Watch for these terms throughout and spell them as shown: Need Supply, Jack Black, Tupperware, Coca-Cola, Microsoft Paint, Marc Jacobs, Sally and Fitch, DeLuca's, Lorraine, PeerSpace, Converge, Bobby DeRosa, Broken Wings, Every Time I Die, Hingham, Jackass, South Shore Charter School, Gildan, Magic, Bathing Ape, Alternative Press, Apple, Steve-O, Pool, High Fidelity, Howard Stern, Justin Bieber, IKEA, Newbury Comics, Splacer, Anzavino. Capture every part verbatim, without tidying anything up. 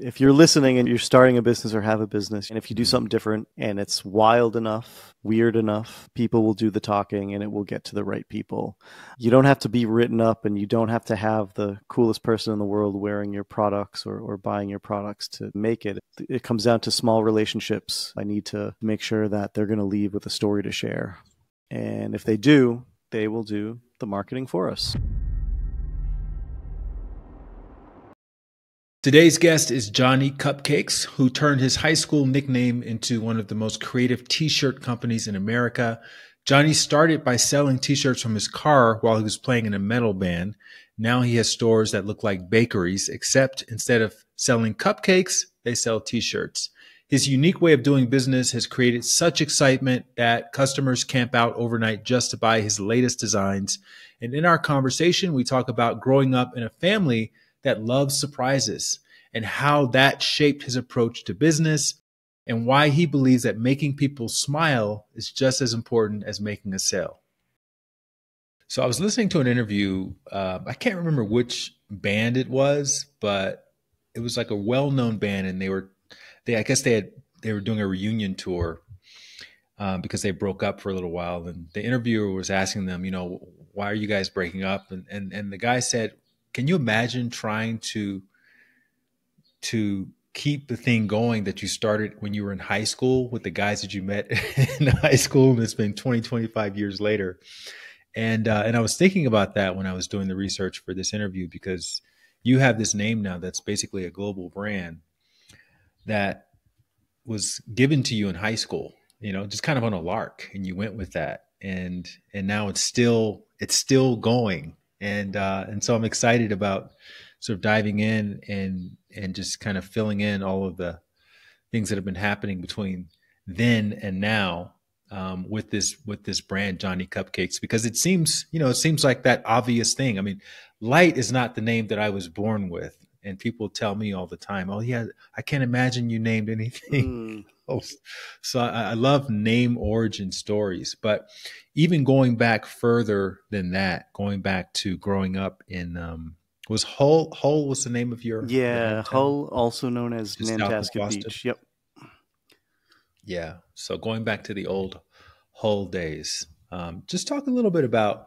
if you're listening and you're starting a business or have a business, and if you do something different and it's wild enough, weird enough, people will do the talking and it will get to the right people. You don't have to be written up and you don't have to have the coolest person in the world wearing your products or, or buying your products to make it. It comes down to small relationships. I need to make sure that they're going to leave with a story to share. And if they do, they will do the marketing for us. Today's guest is Johnny Cupcakes, who turned his high school nickname into one of the most creative t-shirt companies in America. Johnny started by selling t-shirts from his car while he was playing in a metal band. Now he has stores that look like bakeries, except instead of selling cupcakes, they sell t-shirts. His unique way of doing business has created such excitement that customers camp out overnight just to buy his latest designs. And in our conversation, we talk about growing up in a family that loves surprises and how that shaped his approach to business and why he believes that making people smile is just as important as making a sale. So I was listening to an interview. Uh, I can't remember which band it was, but it was like a well-known band, and they were, they I guess they had they were doing a reunion tour um, because they broke up for a little while. And the interviewer was asking them, you know, why are you guys breaking up? And and and the guy said, can you imagine trying to to keep the thing going that you started when you were in high school with the guys that you met in high school, and it's been twenty, twenty-five years later? And uh, and I was thinking about that when I was doing the research for this interview, because you have this name now that's basically a global brand that was given to you in high school, you know, just kind of on a lark, and you went with that, and and now it's still it's still going. And, uh, and so I'm excited about sort of diving in and, and just kind of filling in all of the things that have been happening between then and now, um, with this, with this brand, Johnny Cupcakes, because it seems, you know, it seems like that obvious thing. I mean, Light is not the name that I was born with. And people tell me all the time, oh yeah, I can't imagine you named anything. Mm. Oh, so I, I love name origin stories, but even going back further than that, going back to growing up in, um, was Hull, Hull was the name of your? Yeah. Hull, also known as Nantasket Beach. Yep. Yeah. So going back to the old Hull days, um, just talk a little bit about,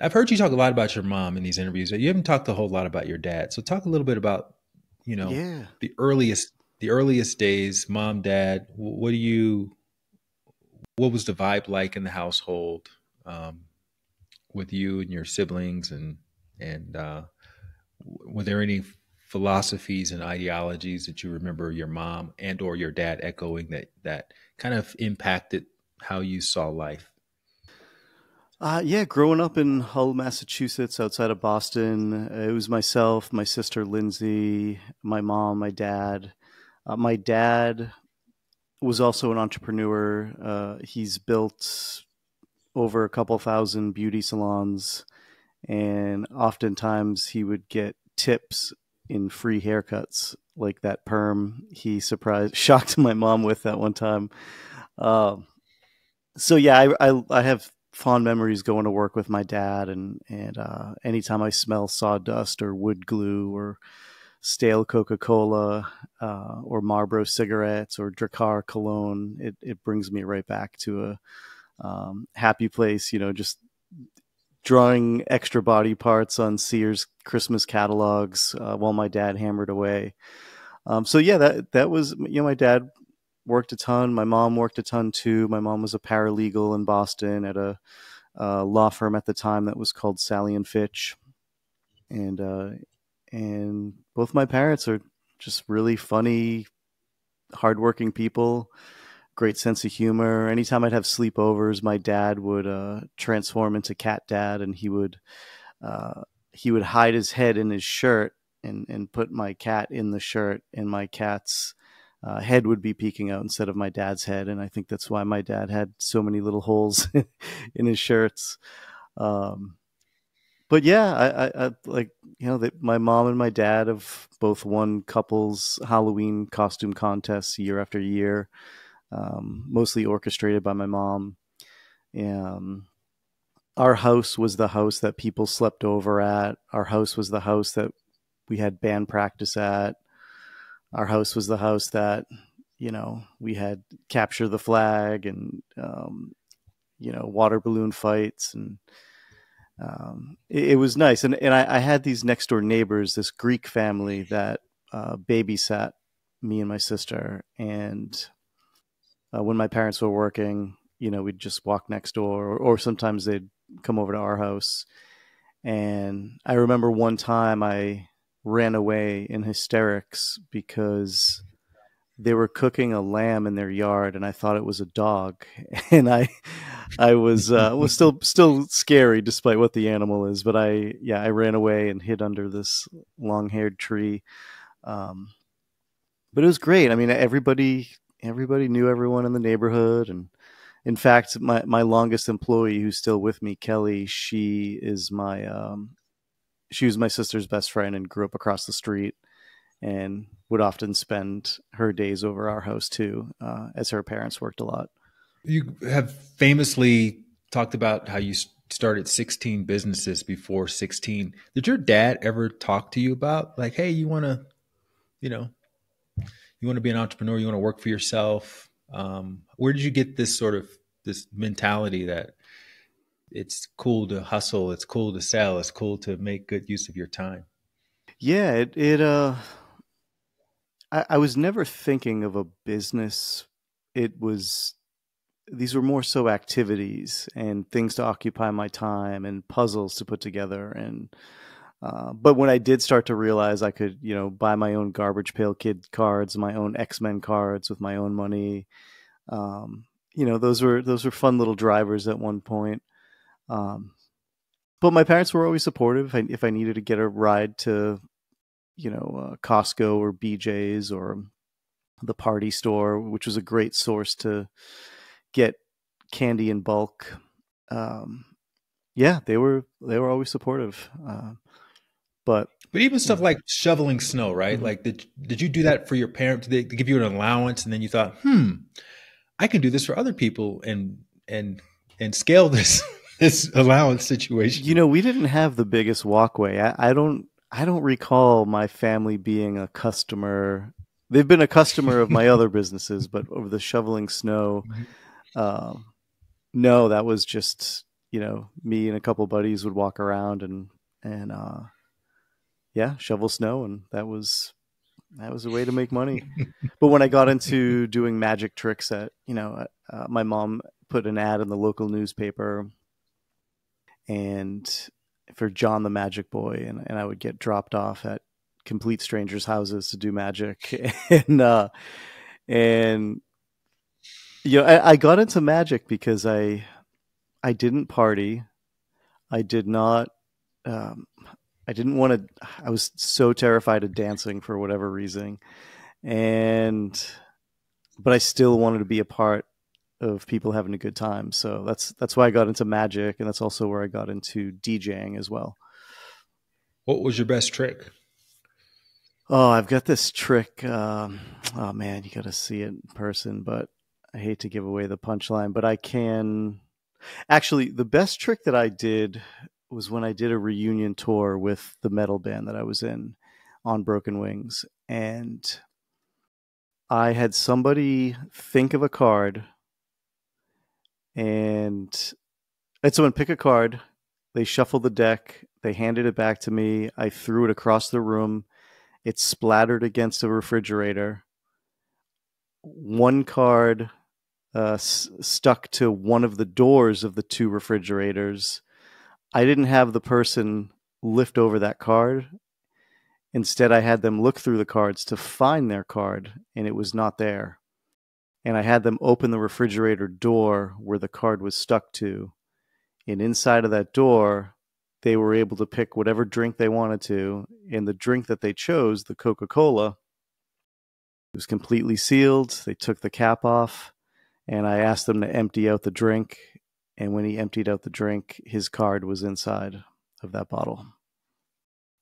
I've heard you talk a lot about your mom in these interviews, but you haven't talked a whole lot about your dad. So talk a little bit about, you know, yeah. the earliest The earliest days, mom, dad. What do you? What was the vibe like in the household um, with you and your siblings? And and uh, were there any philosophies and ideologies that you remember your mom and or your dad echoing that that kind of impacted how you saw life? Uh, yeah, growing up in Hull, Massachusetts, outside of Boston, it was myself, my sister Lindsay, my mom, my dad. Uh, my dad was also an entrepreneur. Uh, he's built over a couple thousand beauty salons, and oftentimes he would get tips in free haircuts, like that perm he surprised, shocked my mom with that one time. Uh, so yeah, I, I, I have fond memories going to work with my dad, and, and uh, anytime I smell sawdust or wood glue or stale Coca-Cola uh, or Marlboro cigarettes or Drakkar cologne, it, it brings me right back to a um, happy place, you know, just drawing extra body parts on Sears Christmas catalogs uh, while my dad hammered away. Um, so yeah, that, that was, you know, my dad worked a ton. My mom worked a ton too. My mom was a paralegal in Boston at a uh, law firm at the time that was called Sally and Fitch. And, uh, And both my parents are just really funny, hardworking people, great sense of humor. Anytime I'd have sleepovers, my dad would uh, transform into Cat Dad, and he would uh, he would hide his head in his shirt and, and put my cat in the shirt, and my cat's uh, head would be peeking out instead of my dad's head. And I think that's why my dad had so many little holes in his shirts. Um But yeah, I, I, I like, you know, that my mom and my dad have both won couples Halloween costume contests year after year, um, mostly orchestrated by my mom. Um, our house was the house that people slept over at. Our house was the house that we had band practice at. our house was the house that, you know, we had capture the flag and, um, you know, water balloon fights. And um, it, it was nice. And, and I, I had these next door neighbors, this Greek family that uh, babysat me and my sister. And uh, when my parents were working, you know, we'd just walk next door, or, or sometimes they'd come over to our house. And I remember one time I ran away in hysterics because they were cooking a lamb in their yard and I thought it was a dog. And I, I was, uh, was still, still scary despite what the animal is, but I, yeah, I ran away and hid under this long haired tree. Um, but it was great. I mean, everybody, everybody knew everyone in the neighborhood. And in fact, my, my longest employee who's still with me, Kelly, she is my, um, she was my sister's best friend and grew up across the street and would often spend her days over our house too, uh, as her parents worked a lot. You have famously talked about how you started sixteen businesses before sixteen. Did your dad ever talk to you about like, hey, you want to, you know, you want to be an entrepreneur, you want to work for yourself? Um, where did you get this sort of this mentality that it's cool to hustle, it's cool to sell, it's cool to make good use of your time? Yeah, it, it uh, I, I was never thinking of a business. It was, these were more so activities and things to occupy my time and puzzles to put together. And, uh, but when I did start to realize I could, you know, buy my own Garbage Pail Kid cards, my own X-Men cards with my own money, um, you know, those were, those were fun little drivers at one point. Um, but my parents were always supportive. I, if I needed to get a ride to, you know, uh, Costco or B J's or the party store, which was a great source to get candy in bulk. Um, yeah, they were, they were always supportive. Um, uh, but, but even stuff like shoveling snow, right? Mm-hmm. Like, did, did you do that for your parents? Did they give you an allowance? And then you thought, Hmm, I can do this for other people and, and, and scale this. This allowance situation. You know, we didn't have the biggest walkway. I, I don't, I don't recall my family being a customer. They've been a customer of my other businesses, but over the shoveling snow, um, no, that was just, you know, me and a couple buddies would walk around and, and, uh, yeah, shovel snow. And that was, that was a way to make money. But when I got into doing magic tricks at, you know, uh, my mom put an ad in the local newspaper and for John the Magic Boy, and, and I would get dropped off at complete strangers' houses to do magic. And, uh, and, you know, I, I got into magic because I, I didn't party. I did not, um, I didn't want to, I was so terrified of dancing for whatever reason. And, but I still wanted to be a part of people having a good time, so that's that's why I got into magic, and that's also where I got into DJing as well. What was your best trick? Oh, I've got this trick. Um, oh man, you got to see it in person, but I hate to give away the punchline. But I can actually, the best trick that I did was when I did a reunion tour with the metal band that I was in on Broken Wings, and I had somebody think of a card. And I had someone pick a card, they shuffled the deck, they handed it back to me, I threw it across the room, it splattered against a refrigerator. One card uh, s stuck to one of the doors of the two refrigerators. I didn't have the person lift over that card. Instead, I had them look through the cards to find their card, and it was not there. And I had them open the refrigerator door where the card was stuck to. And inside of that door, they were able to pick whatever drink they wanted to. And the drink that they chose, the Coca-Cola, was completely sealed. They took the cap off. And I asked them to empty out the drink. And when he emptied out the drink, his card was inside of that bottle.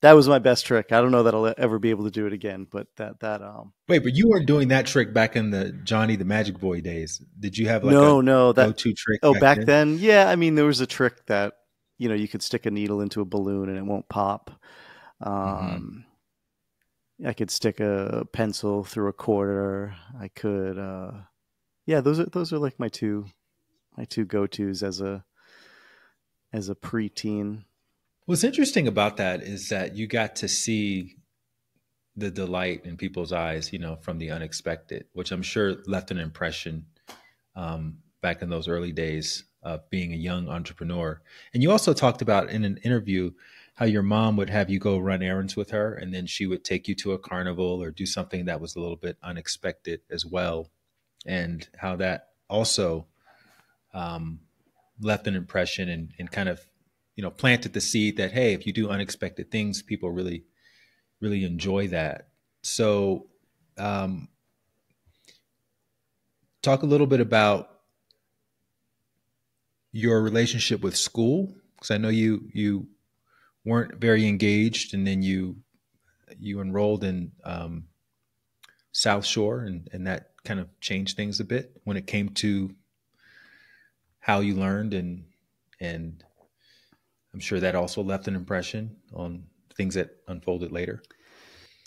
That was my best trick. I don't know that I'll ever be able to do it again, but that, that, um, wait, but you weren't doing that trick back in the Johnny the Magic Boy days. Did you have like no, a no, that, go-to trick? Oh, back, back then? then? Yeah. I mean, there was a trick that, you know, you could stick a needle into a balloon and it won't pop. Um, mm-hmm. I could stick a pencil through a quarter. I could, uh, yeah, those are, those are like my two, my two go-tos as a, as a preteen. What's interesting about that is that you got to see the delight in people's eyes, you know, from the unexpected, which I'm sure left an impression, um, back in those early days of being a young entrepreneur. And you also talked about in an interview how your mom would have you go run errands with her, and then she would take you to a carnival or do something that was a little bit unexpected as well. And how that also um, left an impression and, and kind of, you know, planted the seed that, hey, if you do unexpected things, people really, really enjoy that. So um, talk a little bit about your relationship with school, because I know you you weren't very engaged, and then you you enrolled in um, South Shore, and, and that kind of changed things a bit when it came to how you learned, and and I'm sure that also left an impression on things that unfolded later.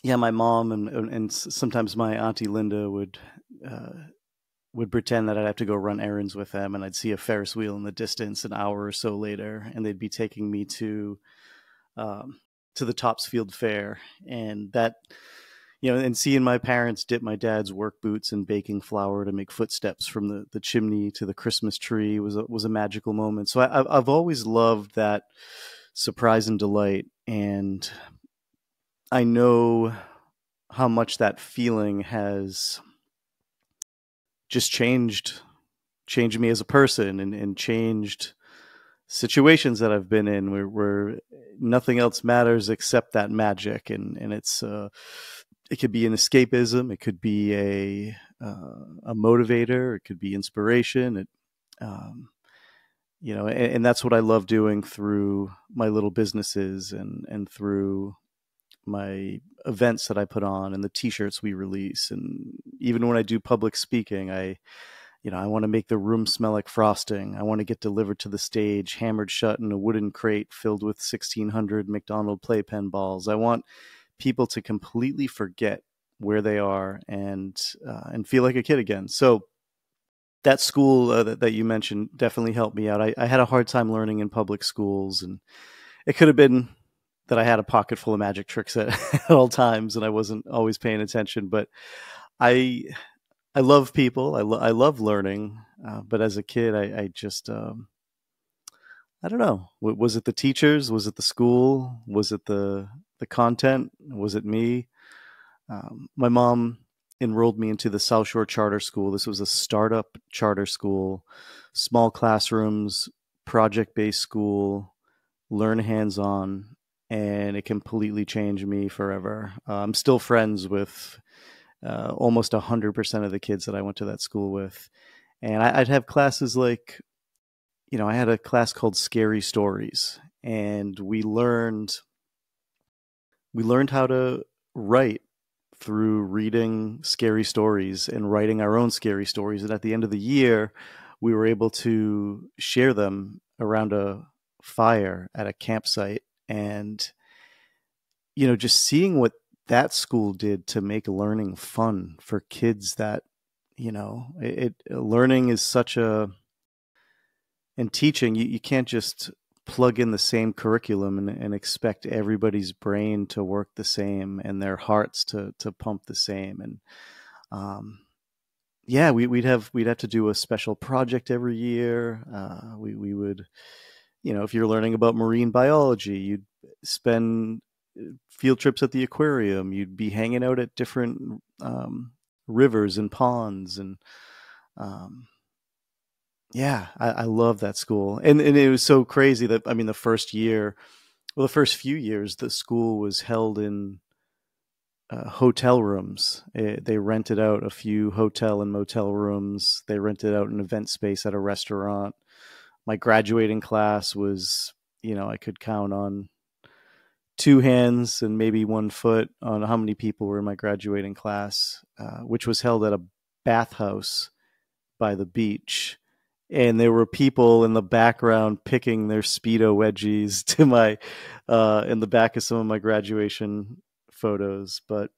Yeah, my mom and and sometimes my auntie Linda would. Uh, would pretend that I'd have to go run errands with them, and I'd see a Ferris wheel in the distance an hour or so later, and they'd be taking me to, um, to the Topsfield Fair. And that, you know, and seeing my parents dip my dad's work boots in baking flour to make footsteps from the, the chimney to the Christmas tree was a, was a magical moment. So I, I've always loved that surprise and delight. And I know how much that feeling has just changed, changed me as a person, and, and changed situations that I've been in where, where nothing else matters except that magic. And, and it's, uh, it could be an escapism. It could be a, uh, a motivator. It could be inspiration. It, um, you know, and, and that's what I love doing through my little businesses and, and through my events that I put on and the t-shirts we release. And even when I do public speaking, I, you know, I want to make the room smell like frosting. I want to get delivered to the stage, hammered shut in a wooden crate filled with sixteen hundred McDonald playpen balls. I want people to completely forget where they are and, uh, and feel like a kid again. So that school uh, that, that you mentioned definitely helped me out. I, I had a hard time learning in public schools, and it could have been that I had a pocket full of magic tricks at, at all times, and I wasn't always paying attention. But I, I love people. I, lo I love learning. Uh, but as a kid, I, I just, um, I don't know. W was it the teachers? Was it the school? Was it the the content? Was it me? Um, my mom enrolled me into the South Shore Charter School. This was a startup charter school, small classrooms, project-based school, learn hands-on. And it completely changed me forever. Uh, I'm still friends with uh, almost one hundred percent of the kids that I went to that school with. And I, I'd have classes like, you know, I had a class called Scary Stories. And we learned, we learned how to write through reading scary stories and writing our own scary stories. And at the end of the year, we were able to share them around a fire at a campsite. And, you know, just seeing what that school did to make learning fun for kids that, you know, it, it learning is such a, and teaching, you, you can't just plug in the same curriculum and, and expect everybody's brain to work the same and their hearts to, to pump the same. And, um, yeah, we, we'd have, we'd have to do a special project every year. Uh, we, we would, you know, if you're learning about marine biology, you'd spend field trips at the aquarium. You'd be hanging out at different um, rivers and ponds. And um, yeah, I, I love that school. And, and it was so crazy that, I mean, the first year, well, the first few years, the school was held in uh, hotel rooms. It, they rented out a few hotel and motel rooms. They rented out an event space at a restaurant. My graduating class was, you know, I could count on two hands and maybe one foot on how many people were in my graduating class, uh, which was held at a bathhouse by the beach. And there were people in the background picking their Speedo wedgies to my, uh, in the back of some of my graduation photos. But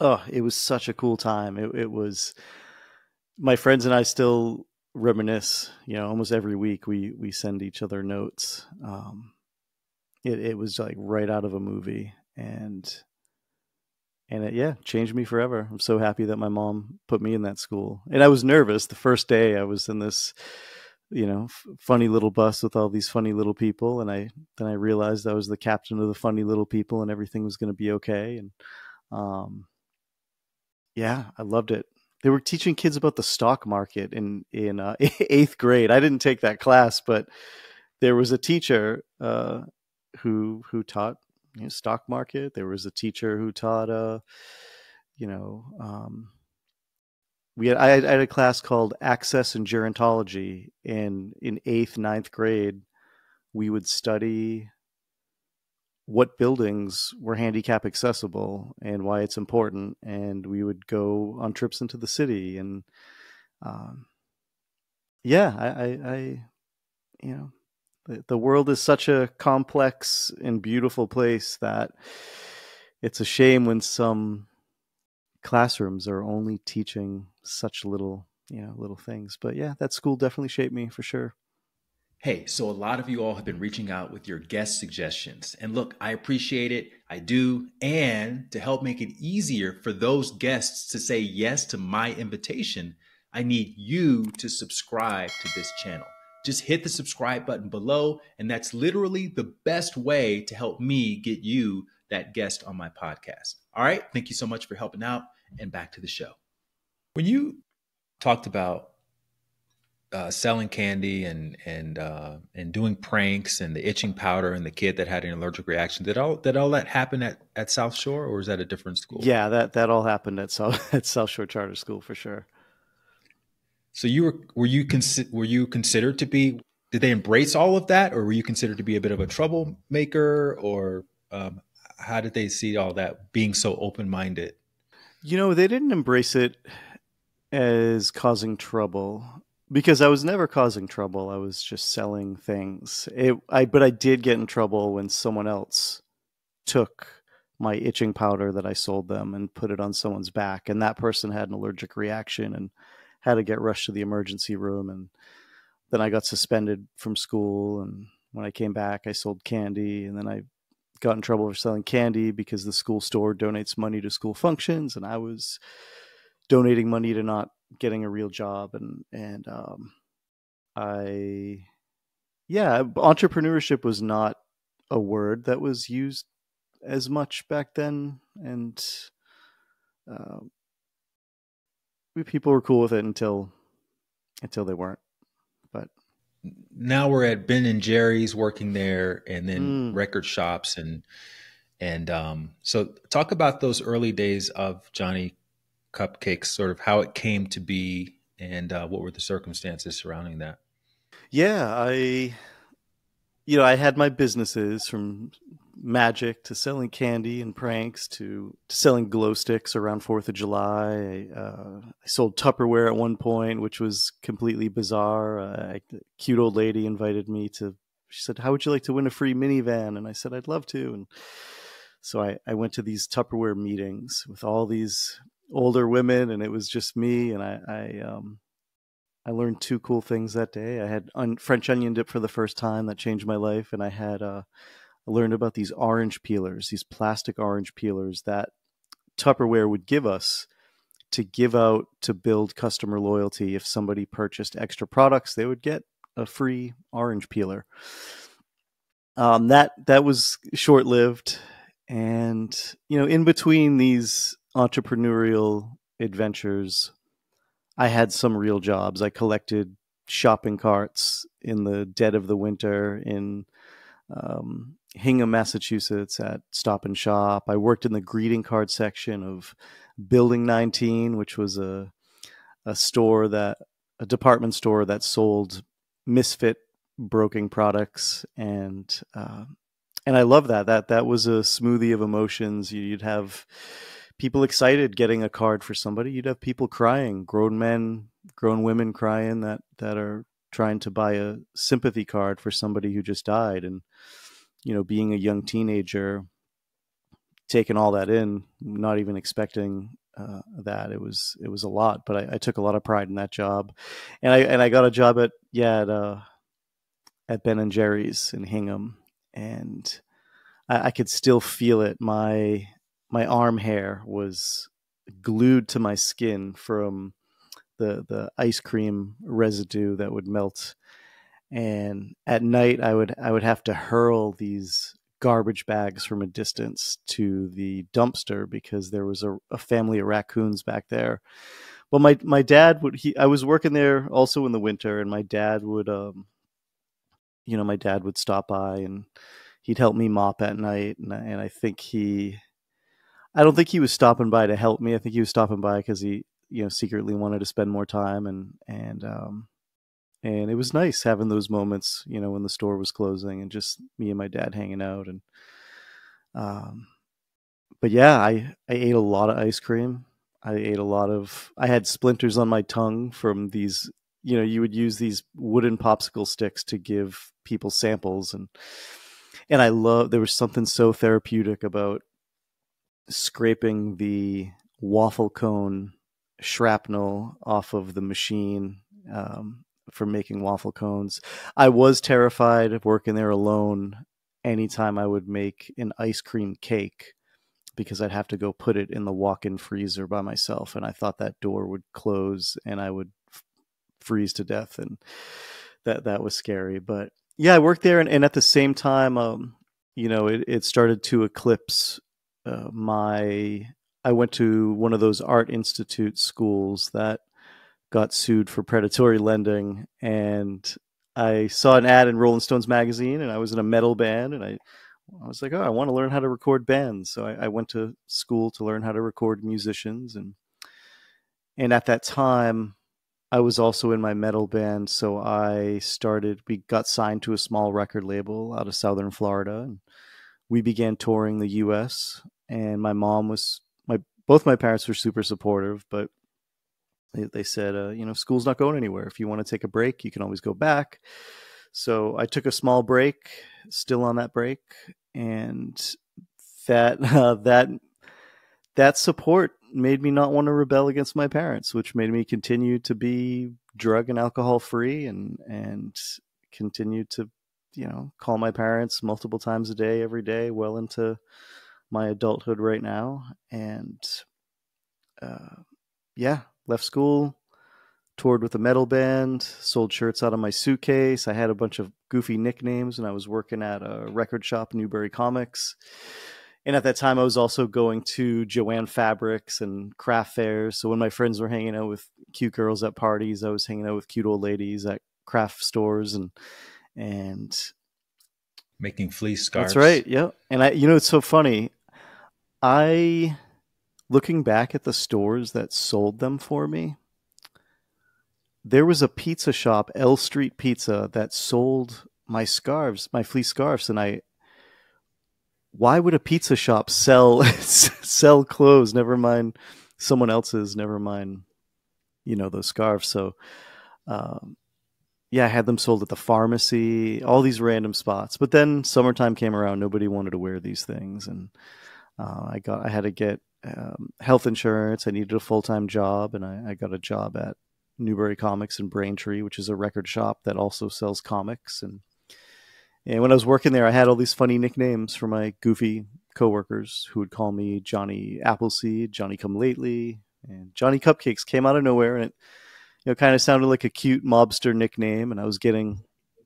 oh, it was such a cool time. It, it was, my friends and I still reminisce, you know, almost every week we, we send each other notes. Um, it, it was like right out of a movie, and, and it, yeah, changed me forever. I'm so happy that my mom put me in that school. And I was nervous the first day. I was in this, you know, f- funny little bus with all these funny little people. And I, then I realized I was the captain of the funny little people and everything was going to be okay. And, um, yeah, I loved it. They were teaching kids about the stock market in, in uh, eighth grade. I didn't take that class, but there was a teacher, uh, who, who taught, you know, stock market. There was a teacher who taught, uh, you know, um, we had, I had, I had a class called Access and Gerontology, and in eighth, ninth grade, we would study what buildings were handicap accessible and why it's important. And we would go on trips into the city, and, um, yeah, I, I, I you know, the, the world is such a complex and beautiful place that it's a shame when some classrooms are only teaching such little, you know, little things. But yeah, that school definitely shaped me for sure. Hey, so a lot of you all have been reaching out with your guest suggestions. And look, I appreciate it. I do. And to help make it easier for those guests to say yes to my invitation, I need you to subscribe to this channel. Just hit the subscribe button below. And that's literally the best way to help me get you that guest on my podcast. All right. Thank you so much for helping out, and back to the show. When you talked about uh, selling candy and, and, uh, and doing pranks and the itching powder and the kid that had an allergic reaction, did all, did all that happen at, at South Shore, or is that a different school? Yeah, that, that all happened at South, at South Shore Charter School for sure. So you were, were you, consi- were you considered to be, did they embrace all of that, or were you considered to be a bit of a troublemaker, or, um, how did they see all that, being so open-minded? You know, they didn't embrace it as causing trouble, because I was never causing trouble. I was just selling things. It, I, but I did get in trouble when someone else took my itching powder that I sold them and put it on someone's back. And that person had an allergic reaction and had to get rushed to the emergency room. And then I got suspended from school. And when I came back, I sold candy, and then I got in trouble for selling candy because the school store donates money to school functions, and I was donating money to not getting a real job. And, and, um, I, yeah, entrepreneurship was not a word that was used as much back then. And, um, uh, people were cool with it until, until they weren't. But now we're at Ben and Jerry's, working there, and then mm. record shops. And, and, um, so talk about those early days of Johnny Cupcakes, sort of how it came to be, and, uh, what were the circumstances surrounding that? Yeah. I, you know, I had my businesses, from Magic to selling candy and pranks to, to selling glow sticks around fourth of July. I, uh, I sold Tupperware at one point, which was completely bizarre. Uh, I, a cute old lady invited me to, she said, "How would you like to win a free minivan?" And I said, "I'd love to." And so I, I went to these Tupperware meetings with all these older women, and it was just me. And I, I, um, I learned two cool things that day. I had un- French onion dip for the first time. That changed my life. And I had, uh, I learned about these orange peelers, these plastic orange peelers that Tupperware would give us to give out to build customer loyalty. If somebody purchased extra products, they would get a free orange peeler. Um, that, that was short-lived. And, you know, in between these entrepreneurial adventures, I had some real jobs. I collected shopping carts in the dead of the winter in, um, Hingham, Massachusetts, at Stop and Shop. I worked in the greeting card section of Building nineteen, which was a a store that a department store that sold misfit broken products, and uh, and I love that. That that was a smoothie of emotions. You'd have people excited getting a card for somebody. You'd have people crying, grown men, grown women crying that that are trying to buy a sympathy card for somebody who just died. And you know, being a young teenager, taking all that in, not even expecting uh, that. It was, it was a lot, but I, I took a lot of pride in that job. And I, and I got a job at, yeah, at, uh, at Ben and Jerry's in Hingham. And I, I could still feel it. My, my arm hair was glued to my skin from the, the ice cream residue that would melt. And at night I would, I would have to hurl these garbage bags from a distance to the dumpster because there was a, a family of raccoons back there. Well, my, my dad would, he, I was working there also in the winter, and my dad would, um, you know, my dad would stop by and he'd help me mop at night. And, and I think he, I don't think he was stopping by to help me. I think he was stopping by because he, you know, secretly wanted to spend more time. And, and, um, and it was nice having those moments, you know, when the store was closing and just me and my dad hanging out. And, um, but yeah, I, I ate a lot of ice cream. I ate a lot of, I had splinters on my tongue from these, you know, you would use these wooden popsicle sticks to give people samples. And, and I love, there was something so therapeutic about scraping the waffle cone shrapnel off of the machine, um, for making waffle cones. I was terrified of working there alone anytime I would make an ice cream cake, because I'd have to go put it in the walk-in freezer by myself. And I thought that door would close and I would freeze to death. And that, that was scary. But yeah, I worked there. And, and at the same time, um, you know, it, it started to eclipse uh, my, I went to one of those art institute schools that got sued for predatory lending, and I saw an ad in Rolling Stones magazine, and I was in a metal band, and I, I was like, oh, I want to learn how to record bands. So I, I went to school to learn how to record musicians. And, and at that time I was also in my metal band. So I started, we got signed to a small record label out of Southern Florida, and we began touring the U S and my mom was my, both my parents were super supportive, but they said, uh, you know, school's not going anywhere. If you want to take a break, you can always go back. So I took a small break, still on that break. And that, uh, that, that support made me not want to rebel against my parents, which made me continue to be drug and alcohol free and, and continue to, you know, call my parents multiple times a day, every day, well into my adulthood right now. And, uh, yeah. Left school, toured with a metal band, sold shirts out of my suitcase. I had a bunch of goofy nicknames, and I was working at a record shop, Newbury Comics. And at that time, I was also going to Joanne Fabrics and craft fairs. So when my friends were hanging out with cute girls at parties, I was hanging out with cute old ladies at craft stores and and making fleece scarves. That's right. Yeah. And I, you know, it's so funny. I. Looking back at the stores that sold them for me, there was a pizza shop, L Street Pizza, that sold my scarves, my fleece scarves. And I, why would a pizza shop sell, sell clothes? Never mind someone else's, never mind, you know, those scarves. So, um, yeah, I had them sold at the pharmacy, all these random spots, but then summertime came around. Nobody wanted to wear these things. And, uh, I got, I had to get, Um, health insurance. I needed a full-time job, and I, I got a job at Newbury Comics in Braintree, which is a record shop that also sells comics. And and when I was working there, I had all these funny nicknames for my goofy coworkers who would call me Johnny Appleseed, Johnny Come Lately, and Johnny Cupcakes came out of nowhere, and it, you know, kind of sounded like a cute mobster nickname. And I was getting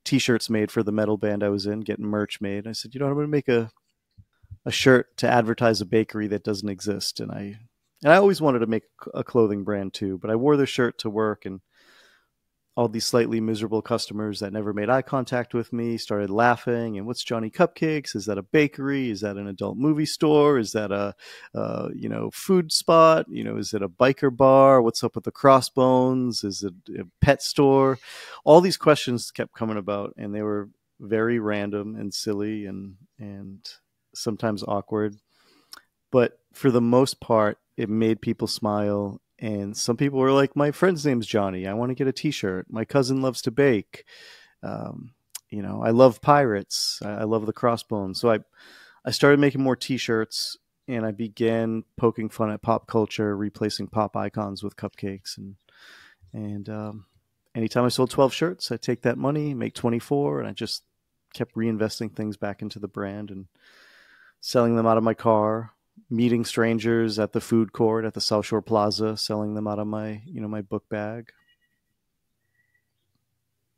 t-shirts made for the metal band I was in, getting merch made. I said, you know, I'm going to make a a shirt to advertise a bakery that doesn't exist. And I, and I always wanted to make a clothing brand too, but I wore the shirt to work, and all these slightly miserable customers that never made eye contact with me started laughing. And what's Johnny Cupcakes? Is that a bakery? Is that an adult movie store? Is that a, uh, you know, food spot? You know, is it a biker bar? What's up with the Crossbones? Is it a pet store? All these questions kept coming about, and they were very random and silly and, and, sometimes awkward, but for the most part it made people smile. And some people were like, my friend's name's Johnny, I want to get a t-shirt. My cousin loves to bake. Um, you know, I love pirates. I, I love the Crossbones. So I, I started making more t-shirts and I began poking fun at pop culture, replacing pop icons with cupcakes. And and um, anytime I sold twelve shirts, I take that money, make twenty-four, and I just kept reinvesting things back into the brand and selling them out of my car, meeting strangers at the food court at the South Shore Plaza, selling them out of my, you know, my book bag.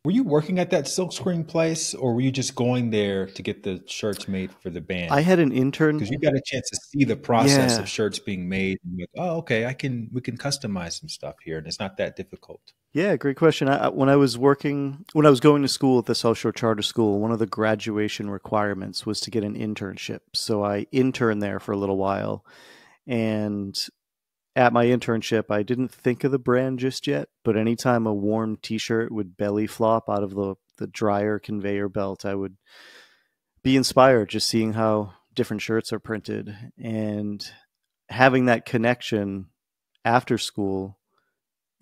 Were you working at that silkscreen place, or were you just going there to get the shirts made for the band? I had an intern. Because you got a chance to see the process yeah. of shirts being made. And like, oh, okay, I can, we can customize some stuff here, and it's not that difficult. Yeah, great question. I, when I was working, when I was going to school at the South Shore Charter School, one of the graduation requirements was to get an internship. So I interned there for a little while, and at my internship, I didn't think of the brand just yet, but anytime a warm t-shirt would belly flop out of the, the dryer conveyor belt, I would be inspired just seeing how different shirts are printed. And having that connection after school,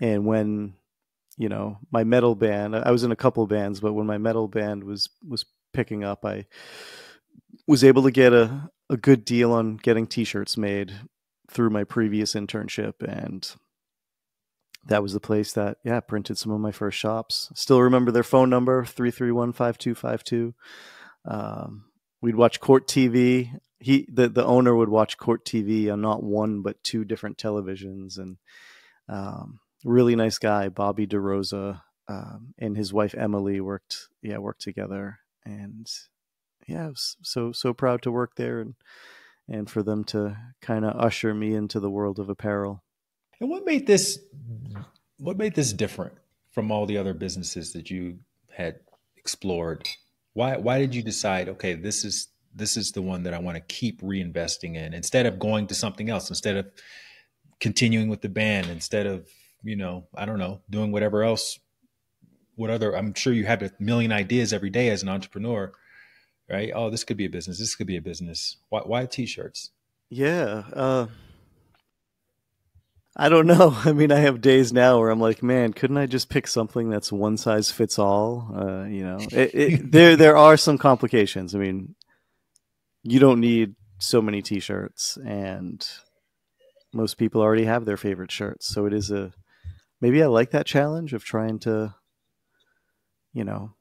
and when, you know, my metal band, I was in a couple of bands, but when my metal band was, was picking up, I was able to get a, a good deal on getting t-shirts made through my previous internship, and that was the place that yeah printed some of my first shops. Still remember their phone number, three three one, five two five two. Um, we'd watch Court T V. He the the owner would watch Court T V on not one but two different televisions, and um, really nice guy, Bobby DeRosa, um, and his wife Emily worked yeah worked together, and yeah, I was so so proud to work there, and. and for them to kind of usher me into the world of apparel. And what made this, what made this different from all the other businesses that you had explored? Why, why did you decide, okay, this is, this is the one that I want to keep reinvesting in, instead of going to something else, instead of continuing with the band, instead of, you know, I don't know, doing whatever else, what other, I'm sure you have a million ideas every day as an entrepreneur. Right? Oh, this could be a business. This could be a business. Why, why t-shirts? Yeah. Uh, I don't know. I mean, I have days now where I'm like, man, couldn't I just pick something that's one size fits all? Uh, you know, it, it, there, there are some complications. I mean, you don't need so many t-shirts, and most people already have their favorite shirts. So it is a, maybe I like that challenge of trying to, you know,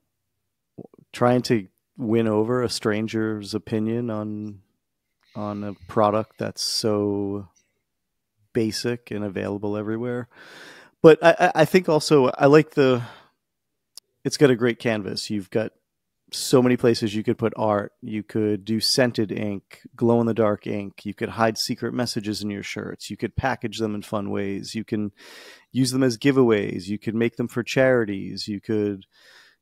trying to, win over a stranger's opinion on on a product that's so basic and available everywhere. But I, I think also I like the, it's got a great canvas. You've got so many places you could put art. You could do scented ink, glow in the dark ink. You could hide secret messages in your shirts. You could package them in fun ways. You can use them as giveaways. You could make them for charities. You could,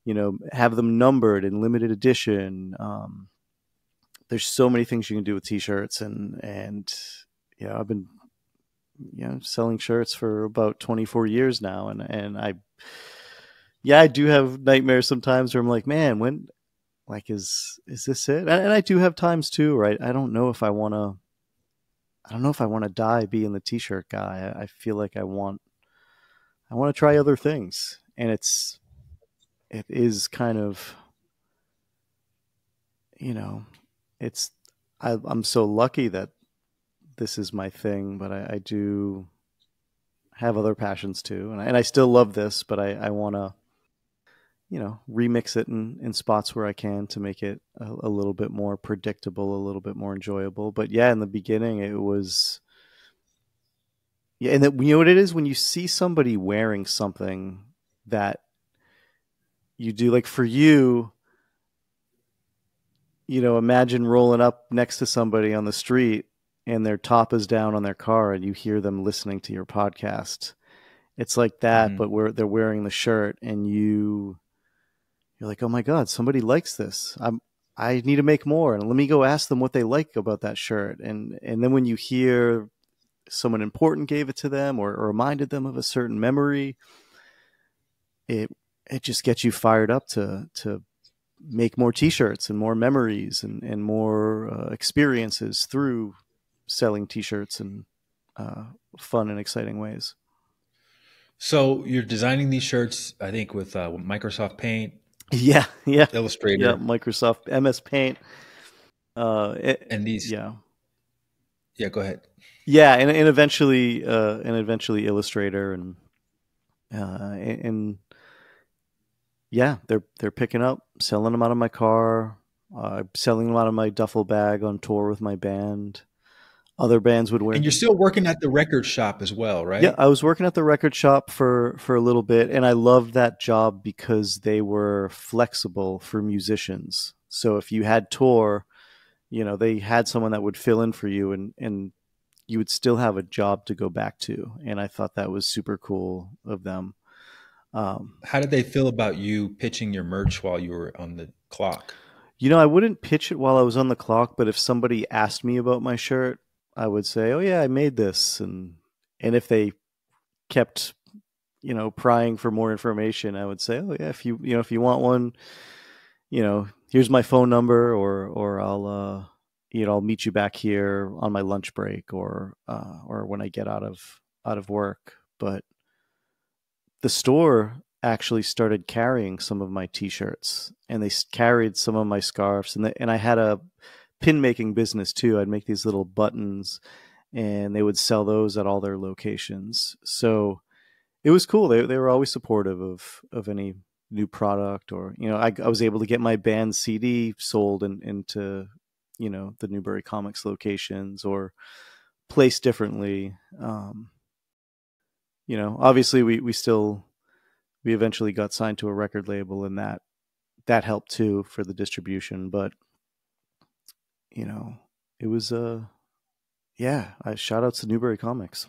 you know, have them numbered and limited edition. Um, there's so many things you can do with t-shirts, and, and, you know, I've been, you know, selling shirts for about twenty-four years now. And, and I, yeah, I do have nightmares sometimes where I'm like, man, when, like, is, is this it? And, and I do have times too, right? I don't know if I want to, I don't know if I want to die being the t-shirt guy. I, I feel like I want, I want to try other things, and it's, it is kind of, you know, it's, I, I'm so lucky that this is my thing, but I, I do have other passions too. And I, and I still love this, but I, I want to, you know, remix it in, in spots where I can to make it a, a little bit more predictable, a little bit more enjoyable. But yeah, in the beginning it was, yeah. And that, you know what it is, when you see somebody wearing something that you do, like for you, you know, imagine rolling up next to somebody on the street and their top is down on their car and you hear them listening to your podcast. It's like that, mm-hmm. but where they're wearing the shirt and you, you're like, oh my God, somebody likes this. I'm, I need to make more. And let me go ask them what they like about that shirt. And, and then when you hear someone important gave it to them, or, or reminded them of a certain memory, it, it just gets you fired up to, to make more t-shirts and more memories and, and more uh, experiences through selling t-shirts in uh, fun and exciting ways. So you're designing these shirts, I think, with uh, Microsoft Paint. Yeah. Yeah. Illustrator. Yeah, Microsoft M S Paint. Uh, it, and these. Yeah. Yeah, go ahead. Yeah, and and eventually, uh, and eventually Illustrator, and uh, and, and yeah, they're they're picking up, selling them out of my car, uh, selling them out of my duffel bag on tour with my band. Other bands would wear. And you're still working at the record shop as well, right? Yeah, I was working at the record shop for, for a little bit, and I loved that job because they were flexible for musicians. So if you had tour, you know, they had someone that would fill in for you, and, and you would still have a job to go back to. And I thought that was super cool of them. Um, How did they feel about you pitching your merch while you were on the clock? You know, I wouldn't pitch it while I was on the clock, but if somebody asked me about my shirt, I would say, oh yeah, I made this. And, and if they kept, you know, prying for more information, I would say, oh yeah, if you, you know, if you want one, you know, here's my phone number, or, or I'll, uh, you know, I'll meet you back here on my lunch break, or, uh, or when I get out of, out of work. But the store actually started carrying some of my t-shirts, and they carried some of my scarves, and they, and I had a pin making business too. I'd make these little buttons, and they would sell those at all their locations. So it was cool. They, they were always supportive of, of any new product, or, you know, I, I was able to get my band C D sold in, into, you know, the Newbury Comics locations, or placed differently. Um, you know, obviously we, we still, we eventually got signed to a record label, and that, that helped too for the distribution. But you know, it was, uh, yeah, I shout out to Newbury Comics.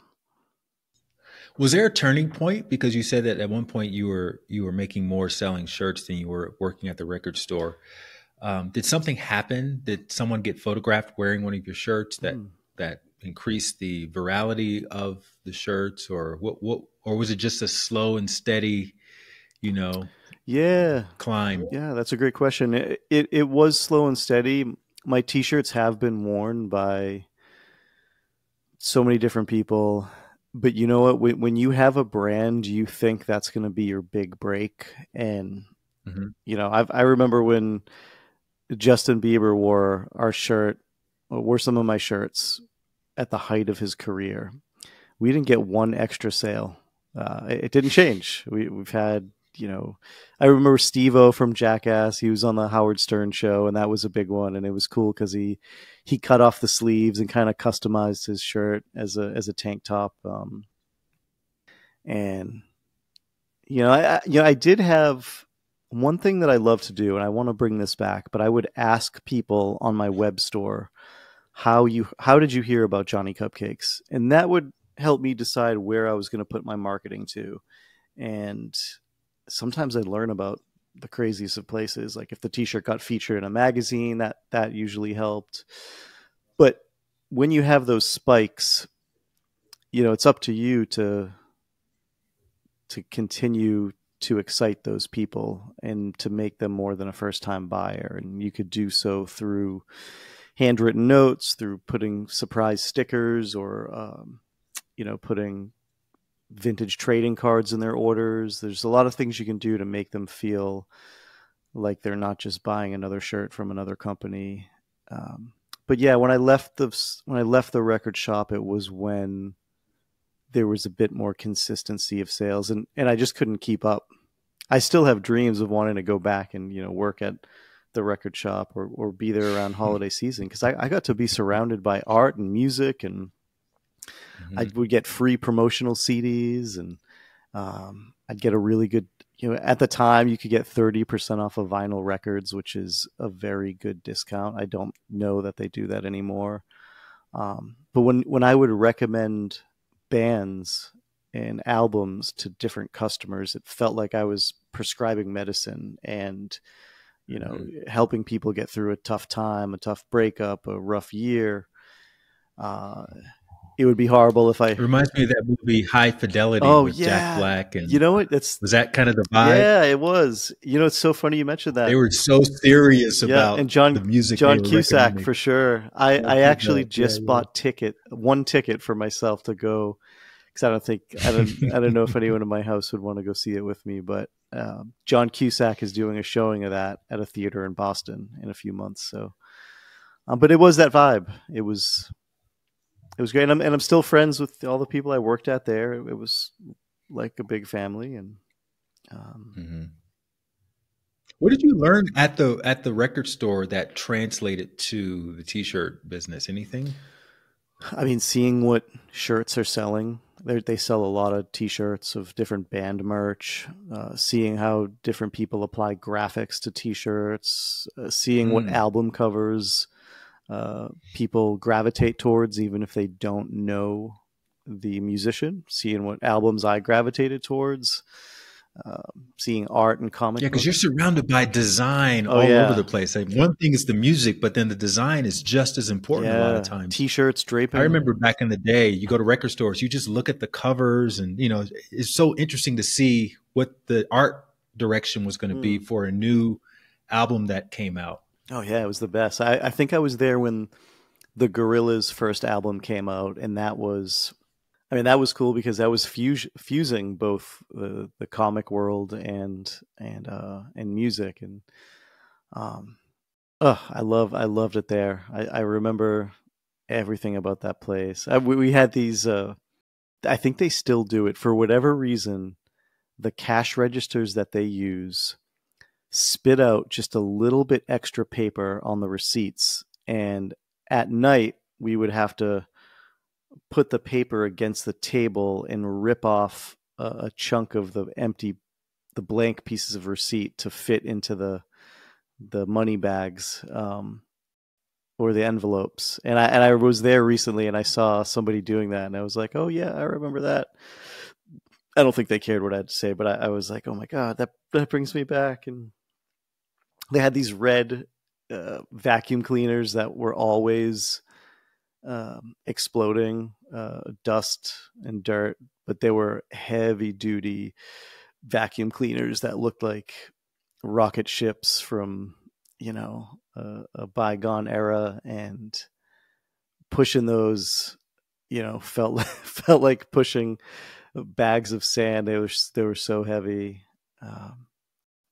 Was there a turning point? Because you said that at one point you were, you were making more selling shirts than you were working at the record store. Um, did something happen? Did someone get photographed wearing one of your shirts that, mm. that increased the virality of the shirts, or what, what, or was it just a slow and steady, you know, yeah, climb? Yeah, that's a great question. It, it, it was slow and steady. My t-shirts have been worn by so many different people, but you know what, when, when you have a brand, you think that's going to be your big break. And, mm-hmm. you know, I've, I remember when Justin Bieber wore our shirt, wore some of my shirts at the height of his career. We didn't get one extra sale. Uh, it, it didn't change. We, we've had, you know, I remember Steve-O from Jackass. He was on the Howard Stern show, and that was a big one. And it was cool because he, he cut off the sleeves and kind of customized his shirt as a, as a tank top. Um, and, you know, I, I, you know, I did have one thing that I love to do, and I want to bring this back, but I would ask people on my web store, how you, how did you hear about Johnny Cupcakes? And that would help me decide where I was going to put my marketing to. And sometimes I learn about the craziest of places. Like if the t-shirt got featured in a magazine, that, that usually helped. But when you have those spikes, you know, it's up to you to, to continue to excite those people and to make them more than a first time buyer. And you could do so through handwritten notes, through putting surprise stickers, or, um, you know, putting vintage trading cards in their orders. There's a lot of things you can do to make them feel like they're not just buying another shirt from another company. Um, but yeah, when I left the, when I left the record shop, it was when there was a bit more consistency of sales, and, and I just couldn't keep up. I still have dreams of wanting to go back and, you know, work at the record shop, or, or be there around holiday season. Cause I, I got to be surrounded by art and music, and Mm-hmm. I would get free promotional C Ds, and um, I'd get a really good, you know, at the time you could get thirty percent off of vinyl records, which is a very good discount. I don't know that they do that anymore. Um, but when, when I would recommend bands and albums to different customers, it felt like I was prescribing medicine and, you know, mm-hmm. helping people get through a tough time, a tough breakup, a rough year. Uh, It would be horrible if I. It reminds me of that movie High Fidelity oh, with yeah. Jack Black, and you know what? That's was that kind of the vibe. Yeah, it was. You know, it's so funny you mentioned that. They were so serious yeah, about and John, the music. John Cusack for sure. I, I actually just yeah, yeah. bought ticket one ticket for myself to go, because I don't think I don't I don't know if anyone in my house would want to go see it with me. But um, John Cusack is doing a showing of that at a theater in Boston in a few months. So, um, but it was that vibe. It was. it was great. And I'm, and I'm still friends with all the people I worked at there. It, it was like a big family. And um, mm-hmm. What did you learn at the at the record store that translated to the T-shirt business? Anything? I mean, seeing what shirts are selling. They're, they sell a lot of T-shirts of different band merch, uh, seeing how different people apply graphics to T-shirts, uh, seeing mm. what album covers uh, people gravitate towards, even if they don't know the musician, seeing what albums I gravitated towards, uh, seeing art and comic. Yeah, because you're surrounded by design oh, all yeah. over the place. Like, one thing is the music, but then the design is just as important yeah. a lot of times. T-shirts, draping. I remember back in the day, you go to record stores, you just look at the covers, and you know, it's so interesting to see what the art direction was going to mm. be for a new album that came out. Oh yeah, it was the best. I, I think I was there when the Gorillaz' first album came out, and that was. I mean, that was cool because that was fus fusing both the, the comic world and and uh, and music, and um, oh, I love I loved it there. I, I remember everything about that place. I, we, we had these. Uh, I think they still do it for whatever reason. The cash registers that they use spit out just a little bit extra paper on the receipts, and at night we would have to put the paper against the table and rip off a, a chunk of the empty, the blank pieces of receipt to fit into the, the money bags, um, or the envelopes. And I, and I was there recently and I saw somebody doing that and I was like, oh yeah, I remember that. I don't think they cared what I had to say, but I, I was like, oh my God, that, that brings me back. And they had these red, uh, vacuum cleaners that were always, um exploding, uh dust and dirt, but they were heavy duty vacuum cleaners that looked like rocket ships from, you know, uh, a bygone era, and pushing those, you know, felt like, felt like pushing bags of sand. They were they were so heavy. Um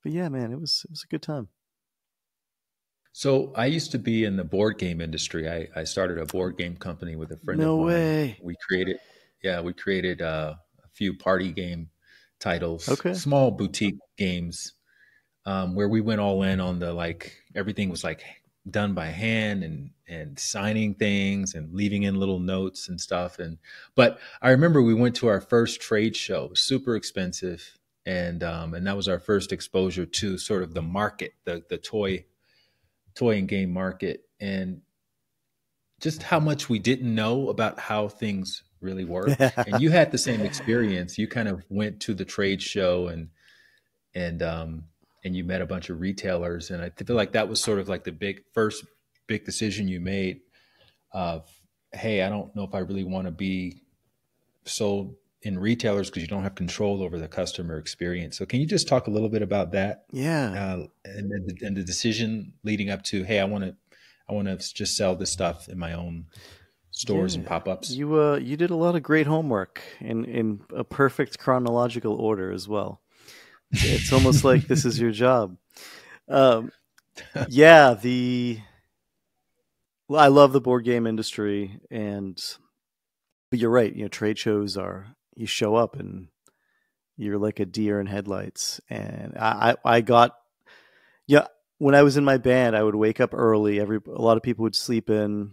but yeah, man, it was it was a good time. So I used to be in the board game industry. I, I started a board game company with a friend no of mine. No way. We created, yeah, we created uh, a few party game titles, okay. small boutique games, um, where we went all in on the, like, everything was like done by hand and, and signing things and leaving in little notes and stuff. And, but I remember we went to our first trade show, super expensive. And, um, and that was our first exposure to sort of the market, the, the toy toy and game market, and just how much we didn't know about how things really work. And you had the same experience. You kind of went to the trade show and, and, um, and you met a bunch of retailers. And I feel like that was sort of like the big first big decision you made of, hey, I don't know if I really want to be sold in retailers, because you don't have control over the customer experience. So can you just talk a little bit about that? Yeah. Uh, and, the, and the decision leading up to, hey, I want to, I want to just sell this stuff in my own stores yeah. and pop-ups. You, uh, you did a lot of great homework in, in a perfect chronological order as well. It's almost like this is your job. Um, yeah. The, well, I love the board game industry, and, but you're right. You know, trade shows are, you show up and you're like a deer in headlights. And I, I, I got, yeah, when I was in my band, I would wake up early. Every, a lot of people would sleep in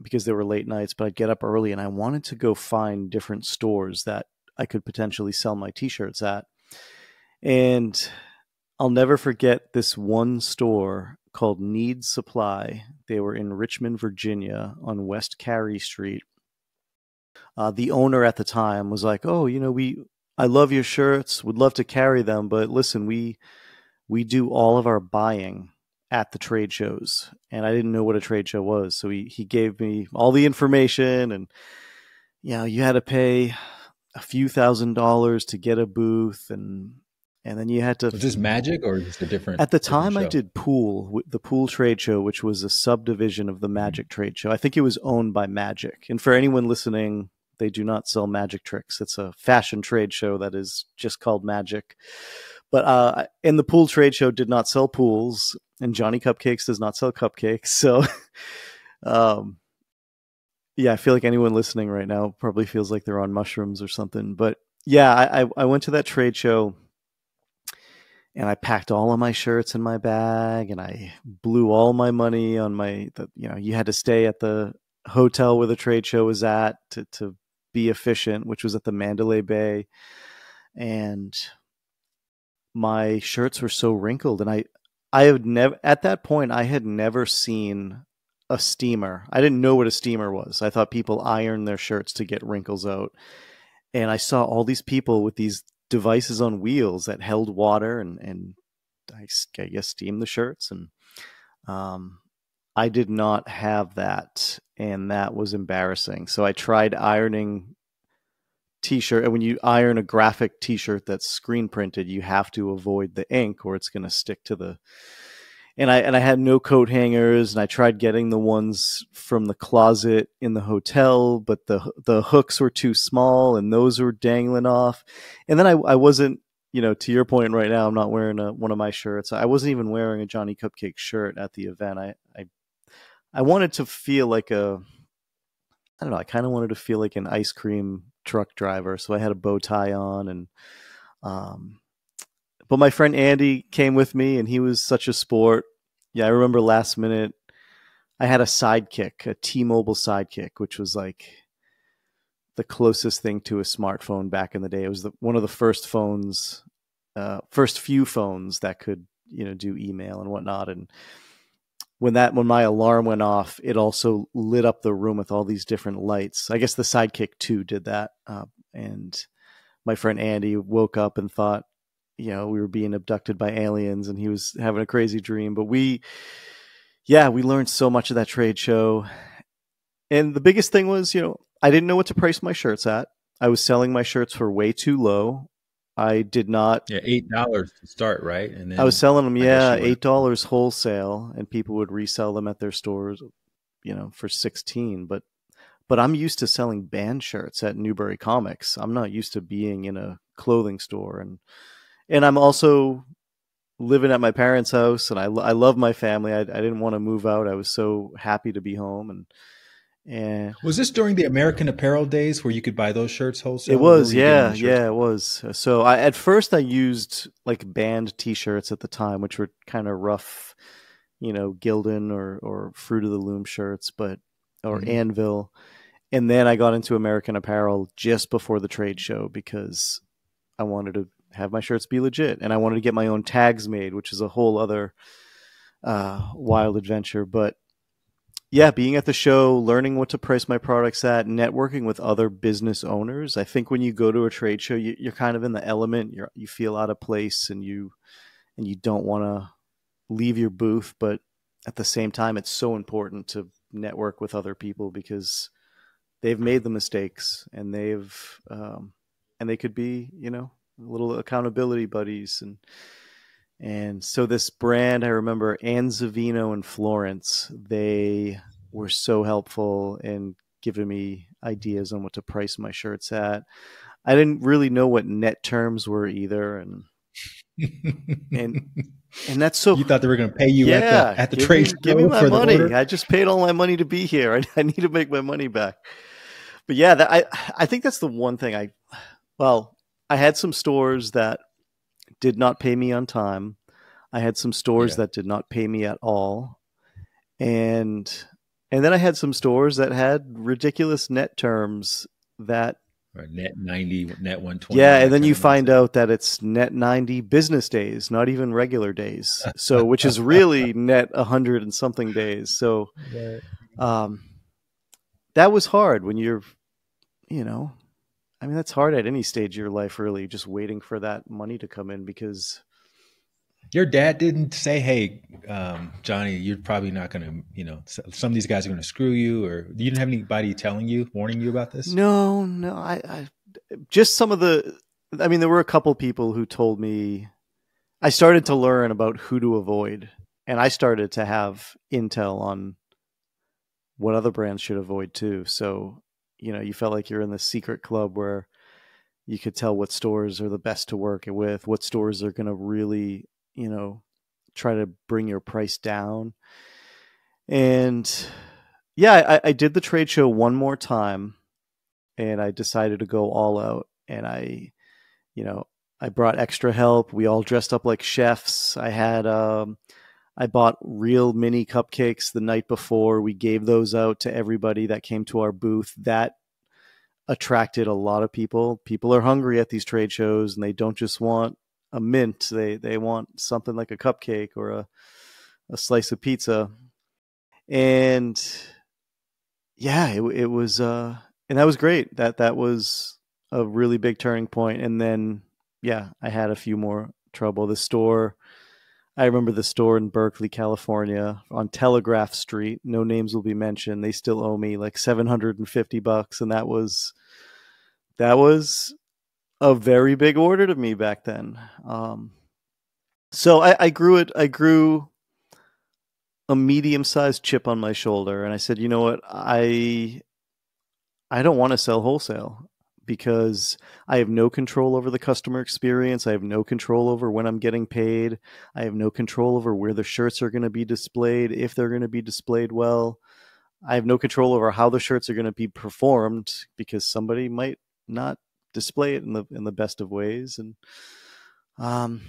because they were late nights, but I'd get up early and I wanted to go find different stores that I could potentially sell my t-shirts at. And I'll never forget this one store called Need Supply. They were in Richmond, Virginia on West Carey Street. Uh, the owner at the time was like, oh, you know, we, I love your shirts, would love to carry them, but listen, we, we do all of our buying at the trade shows. And I didn't know what a trade show was. So he, he gave me all the information, and, you know, you had to pay a few thousand dollars to get a booth, and, and then you had to. Was this Magic or just a different? At the time I did Pool, the Pool trade show, which was a subdivision of the Magic trade show. I think it was owned by Magic. And for anyone listening, they do not sell magic tricks. It's a fashion trade show that is just called Magic. But uh, and the Pool trade show did not sell pools, and Johnny Cupcakes does not sell cupcakes. So um, Yeah, I feel like anyone listening right now probably feels like they're on mushrooms or something. But yeah, I, I went to that trade show and I packed all of my shirts in my bag and I blew all my money on my, the, you know, you had to stay at the hotel where the trade show was at to, to be efficient, which was at the Mandalay Bay. And my shirts were so wrinkled. And I, I had never, at that point, I had never seen a steamer. I didn't know what a steamer was. I thought people ironed their shirts to get wrinkles out. And I saw all these people with these devices on wheels that held water and, and I, I guess steamed the shirts. And um, I did not have that. And that was embarrassing. So I tried ironing t-shirt. And when you iron a graphic t-shirt that's screen printed, you have to avoid the ink or it's going to stick to the... And I and I had no coat hangers, and I tried getting the ones from the closet in the hotel, but the the hooks were too small, and those were dangling off. And then I, I wasn't, you know, to your point right now, I'm not wearing a, one of my shirts. I wasn't even wearing a Johnny Cupcake shirt at the event. I I, I wanted to feel like a, I don't know, I kind of wanted to feel like an ice cream truck driver. So I had a bow tie on, and um, but my friend Andy came with me, and he was such a sport. Yeah, I remember last minute, I had a sidekick, a T-Mobile sidekick, which was like the closest thing to a smartphone back in the day. It was the, one of the first phones, uh, first few phones that could, you know, do email and whatnot. And when that, when my alarm went off, it also lit up the room with all these different lights. I guess the sidekick too did that. Uh, and my friend Andy woke up and thought, you know, we were being abducted by aliens, and he was having a crazy dream. But we, yeah, we learned so much of that trade show. And the biggest thing was, you know, I didn't know what to price my shirts at. I was selling my shirts for way too low. I did not. Yeah, eight dollars to start, right? And then I was selling them, yeah, eight dollars wholesale, and people would resell them at their stores, you know, for sixteen dollars. But, but I'm used to selling band shirts at Newbury Comics. I'm not used to being in a clothing store. And, And I'm also living at my parents' house, and I, I love my family. I, I didn't want to move out. I was so happy to be home. And and was this during the American Apparel days where you could buy those shirts wholesale? It was, yeah, yeah, it was. So I, at first I used like band T-shirts at the time, which were kind of rough, you know, Gildan or or Fruit of the Loom shirts, but or mm-hmm. Anvil. And then I got into American Apparel just before the trade show because I wanted to have my shirts be legit. And I wanted to get my own tags made, which is a whole other uh, wild adventure. But yeah, being at the show, learning what to price my products at, networking with other business owners. I think when you go to a trade show, you, you're kind of in the element, you're, you feel out of place, and you, and you don't want to leave your booth. But at the same time, it's so important to network with other people because they've made the mistakes, and they've, um, and they could be, you know, little accountability buddies. And and so this brand, I remember Anzavino in Florence, they were so helpful in giving me ideas on what to price my shirts at. I didn't really know what net terms were either. And and and that's so you thought they were going to pay you yeah, at the, at the give trade me, give me my for money. The order. I just paid all my money to be here. I, I need to make my money back. But yeah, that, I I think that's the one thing I well. I had some stores that did not pay me on time. I had some stores yeah. that did not pay me at all. And and then I had some stores that had ridiculous net terms that or net ninety, net one twenty. Yeah, and then you find that. out that it's net ninety business days, not even regular days. So which is really net one hundred and something days. So um that was hard when you're, you know, I mean, that's hard at any stage of your life, really, just waiting for that money to come in because. Your dad didn't say, hey, um, Johnny, you're probably not going to, you know, some of these guys are going to screw you, or you didn't have anybody telling you, warning you about this? No, no. I, I just some of the, I mean, there were a couple people who told me, I started to learn about who to avoid, and I started to have intel on what other brands should avoid too. So you know, you felt like you're in the secret club where you could tell what stores are the best to work with, what stores are going to really, you know, try to bring your price down. And yeah, I, I did the trade show one more time, and I decided to go all out. And I, you know, I brought extra help. We all dressed up like chefs. I had, um, I bought real mini cupcakes the night before. We gave those out to everybody that came to our booth. That attracted a lot of people. People are hungry at these trade shows, and they don't just want a mint. They they want something like a cupcake or a a slice of pizza. And yeah, it, it was, uh, and that was great. That that was a really big turning point. And then, yeah, I had a few more trouble. The store, I remember the store in Berkeley, California, on Telegraph Street. No names will be mentioned. They still owe me like seven hundred fifty bucks, and that was that was a very big order to me back then. Um, so I, I grew it. I grew a medium-sized chip on my shoulder, and I said, you know what, I I don't want to sell wholesale, because I have no control over the customer experience. I have no control over when I'm getting paid. I have no control over where the shirts are going to be displayed, if they're going to be displayed well. I have no control over how the shirts are going to be performed, because somebody might not display it in the in the best of ways. And um,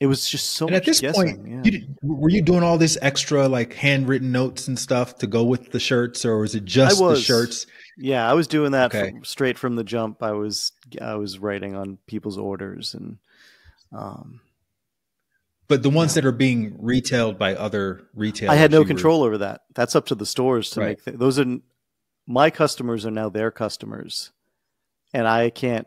it was just so and much guessing. At this guessing. point, yeah. you, were you doing all this extra like handwritten notes and stuff to go with the shirts, or was it just was, the shirts? Yeah, I was doing that okay. from, straight from the jump. I was I was writing on people's orders, and um, but the ones yeah. that are being retailed by other retailers, I had no control were... over that. That's up to the stores to right. make th those. Are my customers are now their customers, and I can't.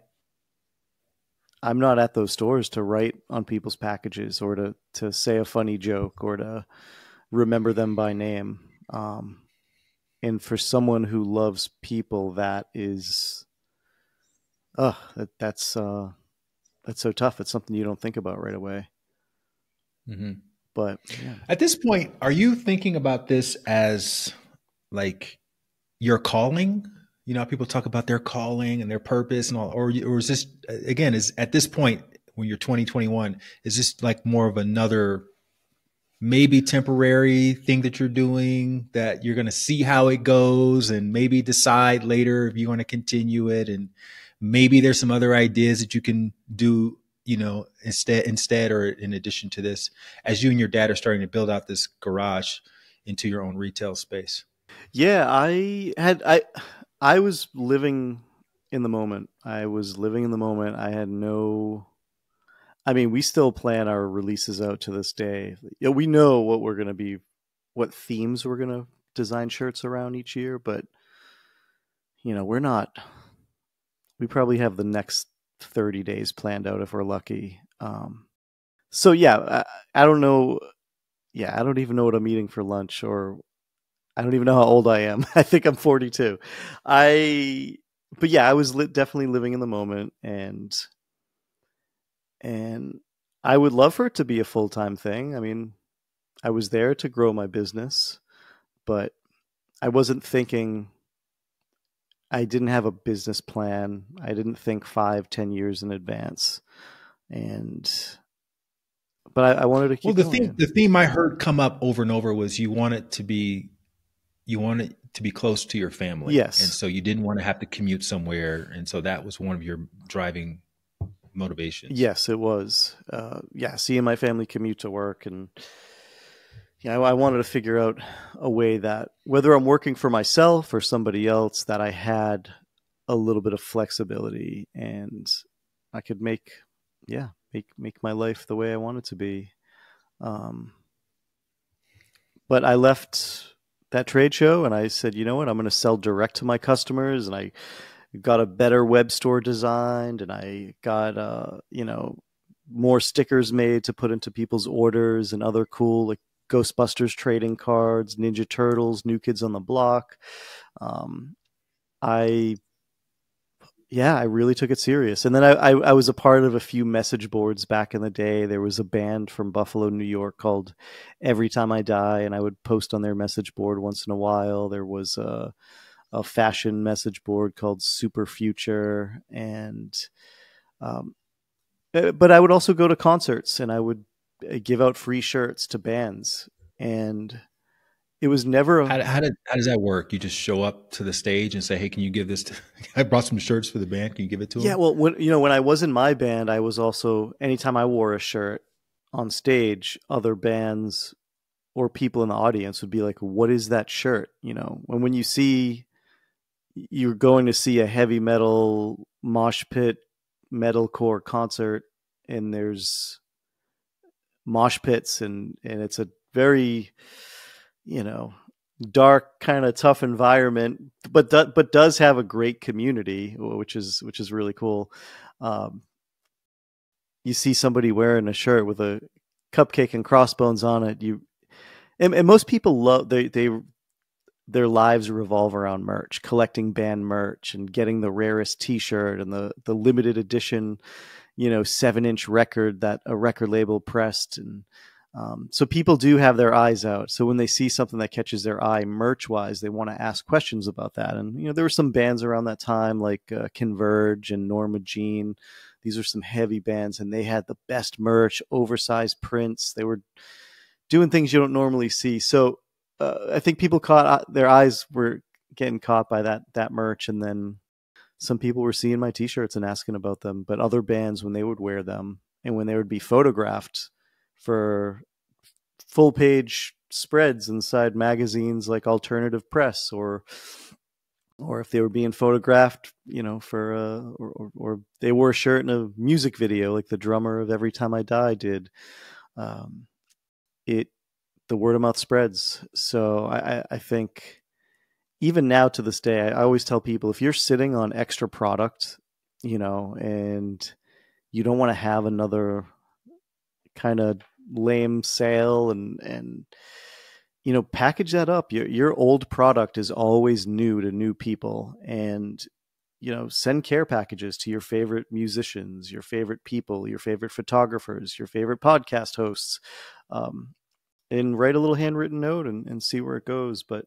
I'm not at those stores to write on people's packages, or to to say a funny joke, or to remember them by name. Um, And for someone who loves people, that is, uh, that, that's, uh, that's so tough. It's something you don't think about right away. Mm-hmm. But yeah. At this point, are you thinking about this as like your calling? You know, people talk about their calling and their purpose and all, or, or is this, again, is at this point when you're twenty, twenty-one, is this like more of another maybe temporary thing that you're doing that you're going to see how it goes and maybe decide later if you want to continue it? And maybe there's some other ideas that you can do, you know, instead, instead, or in addition to this, as you and your dad are starting to build out this garage into your own retail space. Yeah, I had, I, I was living in the moment. I was living in the moment. I had no, I mean, we still plan our releases out to this day. We know what we're going to be, what themes we're going to design shirts around each year, but you know, we're not, we probably have the next thirty days planned out if we're lucky. Um, so yeah, I, I don't know. Yeah. I don't even know what I'm eating for lunch, or I don't even know how old I am. I think I'm forty-two. I, but yeah, I was li- definitely living in the moment, and And I would love for it to be a full-time thing. I mean, I was there to grow my business, but I wasn't thinking, I didn't have a business plan. I didn't think five, ten years in advance. And, but I, I wanted to keep well, the going. Theme, the theme I heard come up over and over was you want it to be, you want it to be close to your family. Yes. And so you didn't want to have to commute somewhere. And so that was one of your driving motivation. Yes, it was. Uh, yeah, seeing my family commute to work, and yeah, you know, I wanted to figure out a way that whether I'm working for myself or somebody else, that I had a little bit of flexibility, and I could make, yeah, make make my life the way I want it to be. Um, but I left that trade show, and I said, you know what, I'm going to sell direct to my customers, and I got a better web store designed, and I got, uh, you know, more stickers made to put into people's orders, and other cool, like Ghostbusters trading cards, Ninja Turtles, New Kids on the Block. Um, I, yeah, I really took it serious. And then I, I, I was a part of a few message boards back in the day. There was a band from Buffalo, New York called Every Time I Die, and I would post on their message board once in a while. There was a, a fashion message board called Super Future. And, um, but I would also go to concerts, and I would give out free shirts to bands. And It was never a... How, how, did, how does that work? You just show up to the stage and say, hey, can you give this to... I brought some shirts for the band. Can you give it to them? Yeah, well, when, you know, when I was in my band, I was also... Anytime I wore a shirt on stage, other bands or people in the audience would be like, what is that shirt? You know, when, when you see... You're going to see a heavy metal mosh pit metalcore concert, and there's mosh pits, and, and it's a very... you know, dark, kind of tough environment, but do, but does have a great community, which is which is really cool. Um, you see somebody wearing a shirt with a cupcake and crossbones on it. You and, and most people love they they their lives revolve around merch, collecting band merch, and getting the rarest T-shirt and the the limited edition, you know, seven inch record that a record label pressed and. Um, so people do have their eyes out. So when they see something that catches their eye merch wise, they want to ask questions about that. And, you know, there were some bands around that time like uh, Converge and Norma Jean. These are some heavy bands, and they had the best merch, oversized prints. They were doing things you don't normally see. So uh, I think people caught uh, their eyes were getting caught by that, that merch. And then some people were seeing my T-shirts and asking about them, but other bands, when they would wear them and when they would be photographed for full page spreads inside magazines like Alternative Press, or or if they were being photographed, you know, for uh, or, or they wore a shirt in a music video like the drummer of Every Time I Die did, um, it the word of mouth spreads. So I, I think even now to this day, I always tell people, if you're sitting on extra product, you know, and you don't want to have another kind of lame sale, and and you know, package that up. Your your old product is always new to new people, and you know, send care packages to your favorite musicians, your favorite people, your favorite photographers, your favorite podcast hosts, um and write a little handwritten note and, and see where it goes. But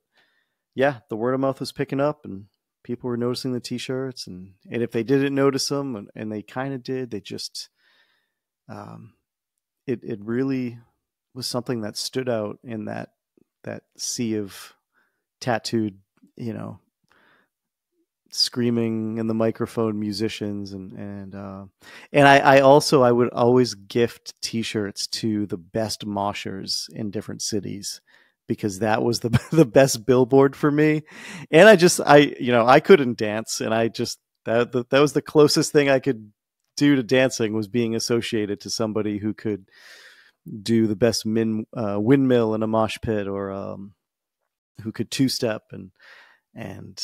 yeah, the word of mouth was picking up, and people were noticing the T-shirts, and and if they didn't notice them, and, and they kind of did, they just um It, it really was something that stood out in that that sea of tattooed, you know, screaming in the microphone musicians. And and uh, and I, I also I would always gift T-shirts to the best moshers in different cities, because that was the the best billboard for me. And I just I you know I couldn't dance, and I just that that, that was the closest thing I could due to dancing, was being associated to somebody who could do the best min, uh, windmill in a mosh pit, or um, who could two-step. And and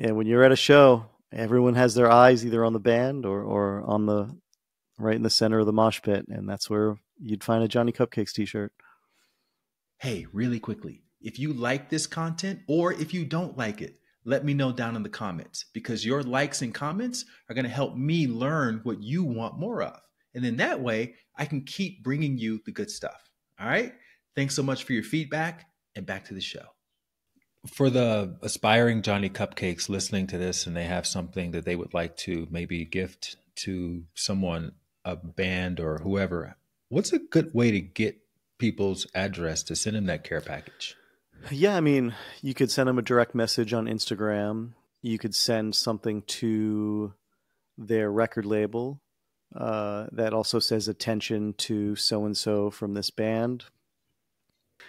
and when you're at a show, everyone has their eyes either on the band or or on the right in the center of the mosh pit, and that's where you'd find a Johnny Cupcakes T-shirt. Hey, really quickly, if you like this content or if you don't like it, let me know down in the comments, because your likes and comments are going to help me learn what you want more of. And then that way I can keep bringing you the good stuff. All right. Thanks so much for your feedback, and back to the show. For the aspiring Johnny Cupcakes listening to this, and they have something that they would like to maybe gift to someone, a band or whoever, what's a good way to get people's address to send them that care package? Yeah, I mean, you could send them a direct message on Instagram. You could send something to their record label uh, that also says attention to so-and-so from this band.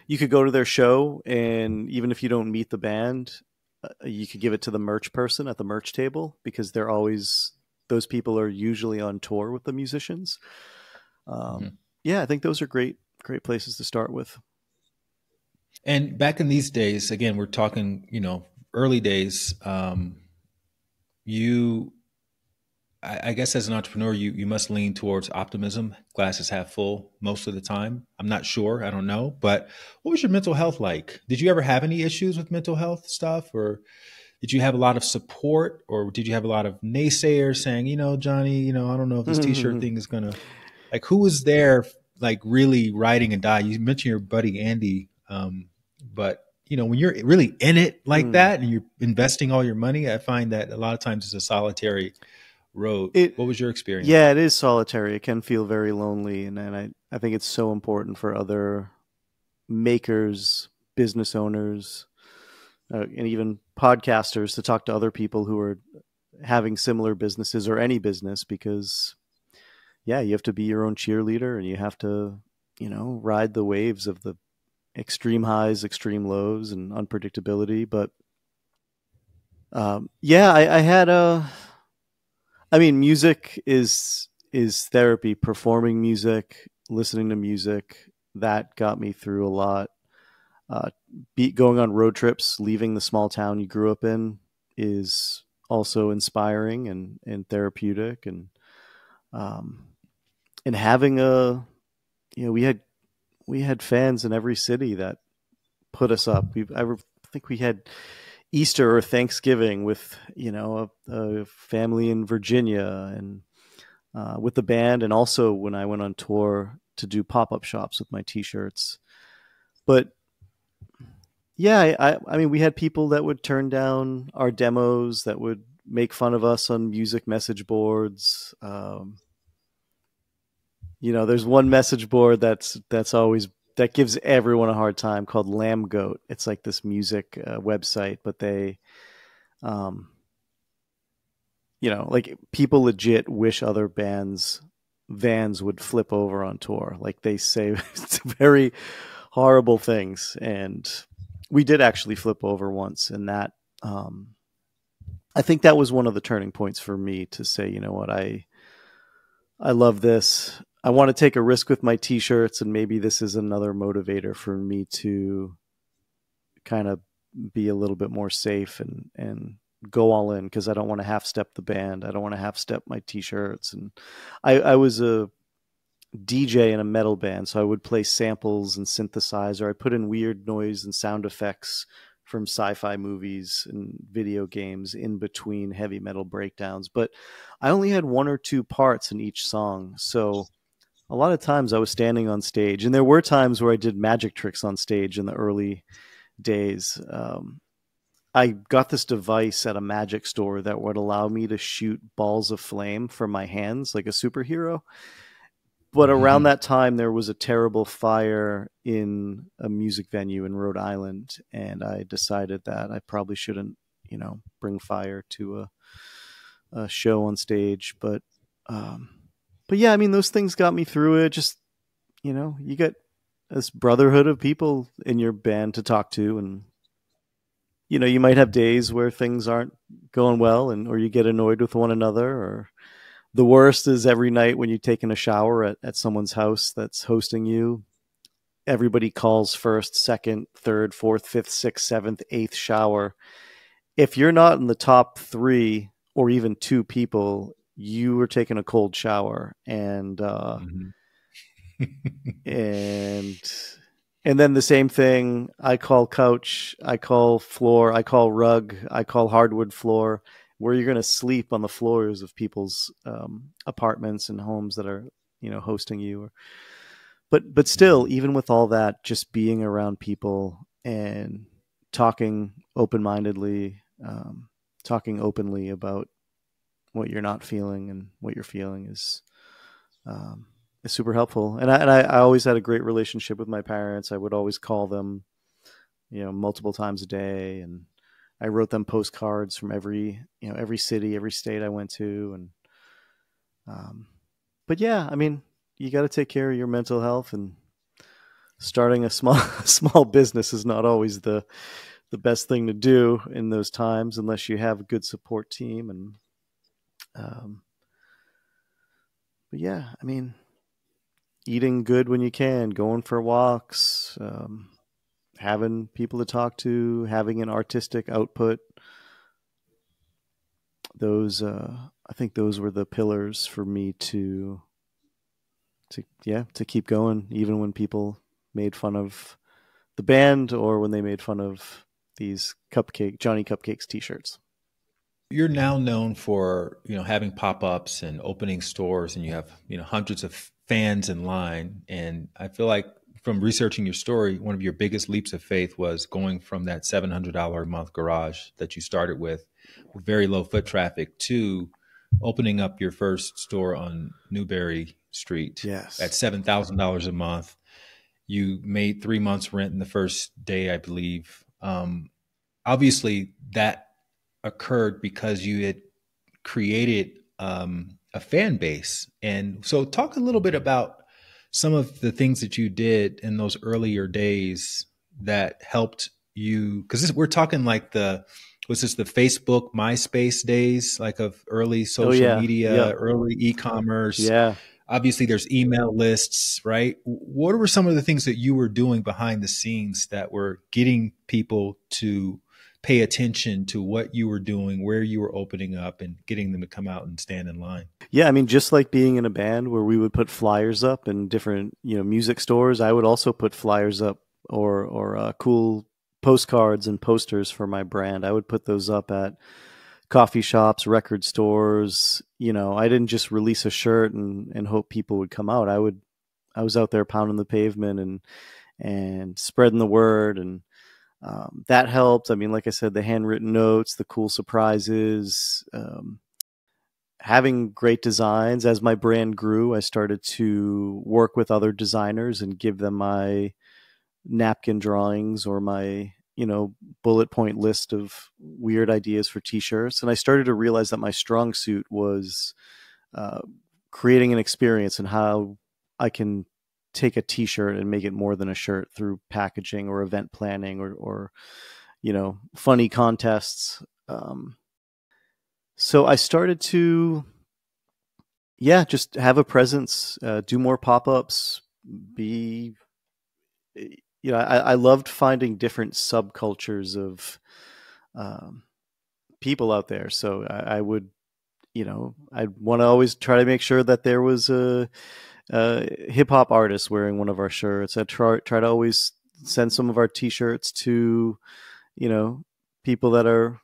You could go to their show, and even if you don't meet the band, uh, you could give it to the merch person at the merch table, because they're always, those people are usually on tour with the musicians. Um, mm-hmm. Yeah, I think those are great, great places to start with. And back in these days, again, we're talking, you know, early days, um, you, I, I guess as an entrepreneur, you, you must lean towards optimism. Glass is half full most of the time. I'm not sure. I don't know. But what was your mental health like? Did you ever have any issues with mental health stuff, or did you have a lot of support, or did you have a lot of naysayers saying, you know, Johnny, you know, I don't know if this T-shirt thing is going to, like, who was there, like, really riding and die? You mentioned your buddy, Andy. Um, but you know, when you're really in it like mm. that, and you're investing all your money, I find that a lot of times it's a solitary road. It, what was your experience? Yeah, it is solitary. It can feel very lonely. And, and I, I think it's so important for other makers, business owners uh, and even podcasters to talk to other people who are having similar businesses or any business, because yeah, you have to be your own cheerleader and you have to, you know, ride the waves of the extreme highs, extreme lows, and unpredictability. But um, yeah, I, I had a, I mean, music is, is therapy, performing music, listening to music. That got me through a lot. Uh, be, going on road trips, leaving the small town you grew up in is also inspiring and, and therapeutic, and, um, and having a, you know, we had, we had fans in every city that put us up. We've, I think we had Easter or Thanksgiving with, you know, a, a family in Virginia, and uh, with the band. And also when I went on tour to do pop-up shops with my t-shirts. But yeah, I, I mean, we had people that would turn down our demos, that would make fun of us on music message boards. Um, you know, there's one message board that's, that's always, that gives everyone a hard time, called Lamb Goat. It's like this music uh, website, but they, um, you know, like people legit wish other bands' vans would flip over on tour. Like they say very horrible things. And we did actually flip over once. And that, um, I think that was one of the turning points for me to say, you know what, I, I love this. I want to take a risk with my t-shirts, and maybe this is another motivator for me to kind of be a little bit more safe and, and go all in. Cause I don't want to half step the band. I don't want to half step my t-shirts. And I, I was a D J in a metal band. So I would play samples and synthesizer. I put in weird noise and sound effects from sci-fi movies and video games in between heavy metal breakdowns. But I only had one or two parts in each song. So a lot of times I was standing on stage, and there were times where I did magic tricks on stage in the early days. Um, I got this device at a magic store that would allow me to shoot balls of flame from my hands like a superhero. But around that time, there was a terrible fire in a music venue in Rhode Island, and I decided that I probably shouldn't, you know, bring fire to a, a show on stage. But, um, but yeah, I mean, those things got me through it. Just, you know, you get this brotherhood of people in your band to talk to, and, you know, you might have days where things aren't going well, and or you get annoyed with one another, or the worst is every night when you're taking a shower at, at someone's house that's hosting you. Everybody calls first, second, third, fourth, fifth, sixth, seventh, eighth shower. If you're not in the top three or even two people, you are taking a cold shower. And, uh, mm-hmm. and, and then the same thing. I call couch, I call floor, I call rug, I call hardwood floor. Where you're going to sleep on the floors of people's um, apartments and homes that are, you know, hosting you. Or, but, but still, even with all that, just being around people and talking open-mindedly, um, talking openly about what you're not feeling and what you're feeling is, um, is super helpful. And I, and I, I always had a great relationship with my parents. I would always call them, you know, multiple times a day, and I wrote them postcards from every, you know, every city, every state I went to. And, um, but yeah, I mean, you got to take care of your mental health, and starting a small, small business is not always the, the best thing to do in those times, unless you have a good support team. And, um, but yeah, I mean, eating good when you can, going for walks, um, having people to talk to, having an artistic output. Those, uh, I think those were the pillars for me to, to, yeah, to keep going, even when people made fun of the band or when they made fun of these cupcake, Johnny Cupcakes t-shirts. You're now known for, you know, having pop-ups and opening stores, and you have, you know, hundreds of fans in line. And I feel like, from researching your story, one of your biggest leaps of faith was going from that seven hundred dollars a month garage that you started with, with very low foot traffic, to opening up your first store on Newbury Street. Yes. At seven thousand dollars a month. You made three months rent in the first day, I believe. Um, obviously, that occurred because you had created um, a fan base. And so talk a little bit about some of the things that you did in those earlier days that helped you, because we're talking like the, was this the Facebook, MySpace days, like of early social oh, yeah. media, yeah. early e-commerce? Yeah. Obviously, there's email lists, right? What were some of the things that you were doing behind the scenes that were getting people to pay attention to what you were doing, where you were opening up, and getting them to come out and stand in line? Yeah, I mean, just like being in a band where we would put flyers up in different, you know, music stores, I would also put flyers up or or uh, cool postcards and posters for my brand. I would put those up at coffee shops, record stores. You know, I didn't just release a shirt and, and hope people would come out. I would, I was out there pounding the pavement and, and spreading the word. And, um, that helped. I mean, like I said, the handwritten notes, the cool surprises, um, having great designs. As my brand grew, I started to work with other designers and give them my napkin drawings or my, you know, bullet point list of weird ideas for t-shirts. And I started to realize that my strong suit was uh, creating an experience and how I can take a t-shirt and make it more than a shirt through packaging or event planning or, or you know, funny contests. Um, so I started to, yeah, just have a presence, uh, do more pop-ups, be... You know, I, I loved finding different subcultures of um, people out there. So I, I would, you know, I'd want to always try to make sure that there was a, a hip hop artist wearing one of our shirts. I try, try to always send some of our T-shirts to, you know, people that are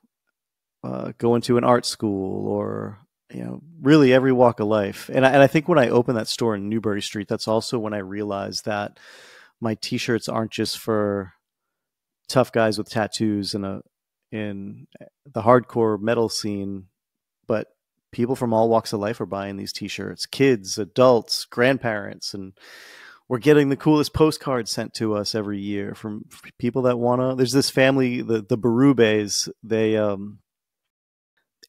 uh, going to an art school or, you know, really every walk of life. And I, and I think when I opened that store in Newbury Street, that's also when I realized that my T-shirts aren't just for tough guys with tattoos and a in the hardcore metal scene, but people from all walks of life are buying these T-shirts. Kids, adults, grandparents, and we're getting the coolest postcards sent to us every year from people that wanna. There's this family, the the Berubes. They um,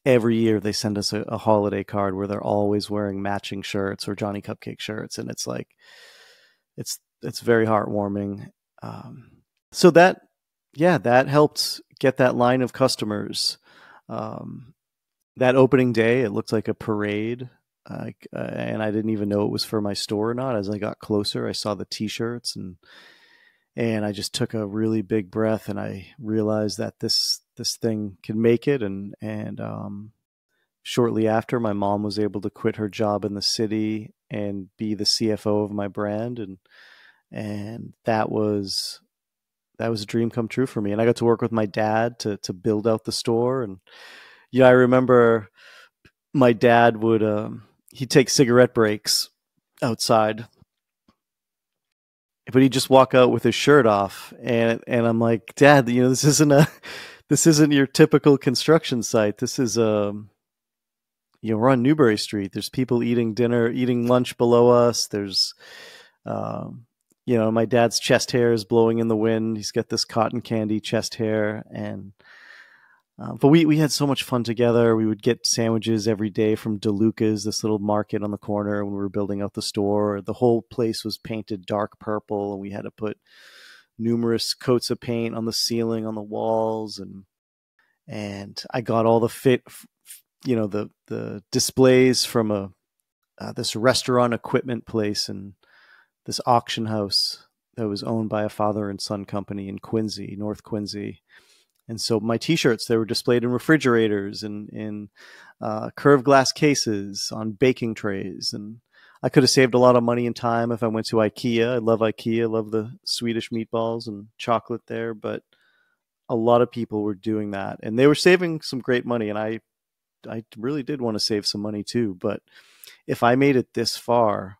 every year they send us a, a holiday card where they're always wearing matching shirts or Johnny Cupcake shirts, and it's like it's. It's very heartwarming. Um, so that, yeah, that helped get that line of customers. Um, that opening day, it looked like a parade. Uh, and I didn't even know it was for my store or not. As I got closer, I saw the t-shirts and, and I just took a really big breath and I realized that this, this thing can make it. And, and, um, shortly after, my mom was able to quit her job in the city and be the C F O of my brand. And, And that was, that was a dream come true for me. And I got to work with my dad to, to build out the store. And yeah, you know, I remember my dad would, um, he'd take cigarette breaks outside, but he'd just walk out with his shirt off. And, and I'm like, Dad, you know, this isn't a, this isn't your typical construction site. This is, um, you know, we're on Newbury Street. There's people eating dinner, eating lunch below us. There's, um, you know, my dad's chest hair is blowing in the wind. He's got this cotton candy chest hair. And, uh, but we, we had so much fun together. We would get sandwiches every day from DeLuca's, this little market on the corner when we were building out the store. The whole place was painted dark purple and we had to put numerous coats of paint on the ceiling, on the walls. And, and I got all the fit, you know, the, the displays from a, uh, this restaurant equipment place and this auction house that was owned by a father and son company in Quincy, North Quincy. And so my t-shirts, they were displayed in refrigerators and in uh, curved glass cases on baking trays. And I could have saved a lot of money and time if I went to IKEA. I love IKEA. I love the Swedish meatballs and chocolate there, but a lot of people were doing that and they were saving some great money. And I, I really did want to save some money too, but if I made it this far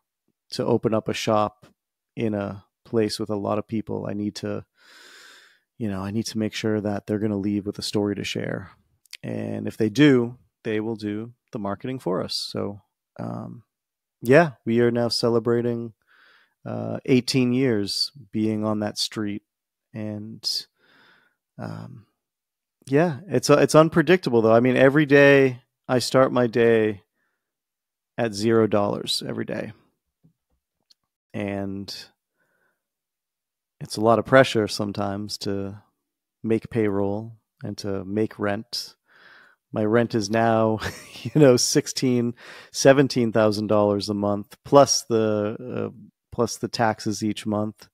to open up a shop in a place with a lot of people, I need to, you know, I need to make sure that they're going to leave with a story to share. And if they do, they will do the marketing for us. So, um, yeah, we are now celebrating uh, eighteen years being on that street. And um, yeah, it's, it's unpredictable though. I mean, every day I start my day at zero dollars every day. And it's a lot of pressure sometimes to make payroll and to make rent. My rent is now, you know, sixteen, seventeen thousand dollars a month, plus the uh, plus the taxes each month,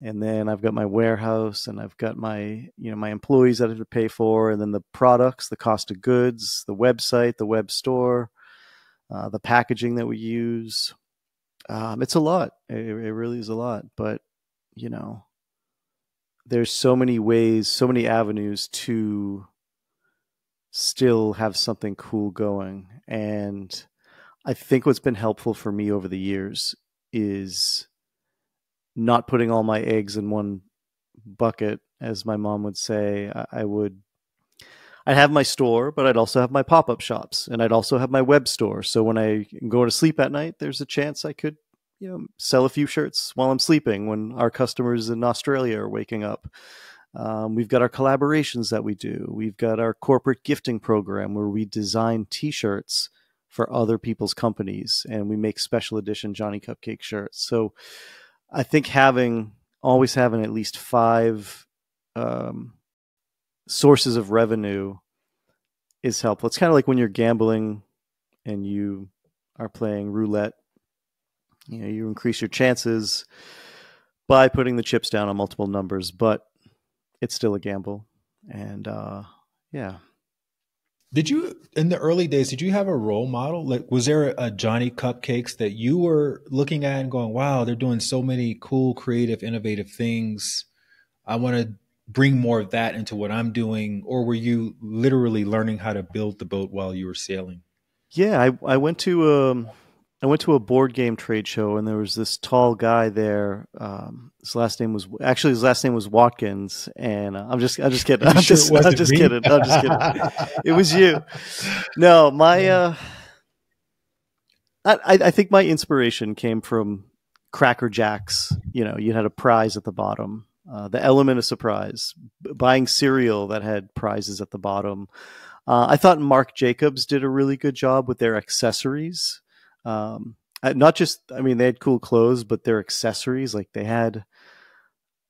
and then I've got my warehouse, and I've got my, you know, my employees that I have to pay for, and then the products, the cost of goods, the website, the web store, uh, the packaging that we use. Um, it's a lot. It, it really is a lot, but you know, there's so many ways, so many avenues to still have something cool going. And I think what's been helpful for me over the years is not putting all my eggs in one bucket, as my mom would say. I would, I'd have my store, but I'd also have my pop-up shops, and I'd also have my web store. So when I go to sleep at night, there's a chance I could, you know, sell a few shirts while I'm sleeping when our customers in Australia are waking up. Um, we've got our collaborations that we do. We've got our corporate gifting program where we design T-shirts for other people's companies, and we make special edition Johnny Cupcake shirts. So I think having, always having at least five um, sources of revenue is helpful. It's kind of like when you're gambling and you are playing roulette, you know, you increase your chances by putting the chips down on multiple numbers, but it's still a gamble. And uh, yeah. Did you, in the early days, did you have a role model? Like, was there a Johnny Cupcakes that you were looking at and going, wow, they're doing so many cool, creative, innovative things. I want to bring more of that into what I'm doing. Or were you literally learning how to build the boat while you were sailing? Yeah, I, I went to, um, I went to a board game trade show, and there was this tall guy there. Um, his last name was actually his last name was Watkins, and uh, I'm just I'm just kidding. I'm sure just, I'm just kidding. I'm just kidding. It was you. No, my uh, I I think my inspiration came from Cracker Jacks. You know, you had a prize at the bottom. Uh, the element of surprise. Buying cereal that had prizes at the bottom. Uh, I thought Marc Jacobs did a really good job with their accessories. Um, not just, I mean, they had cool clothes, but their accessories, like they had,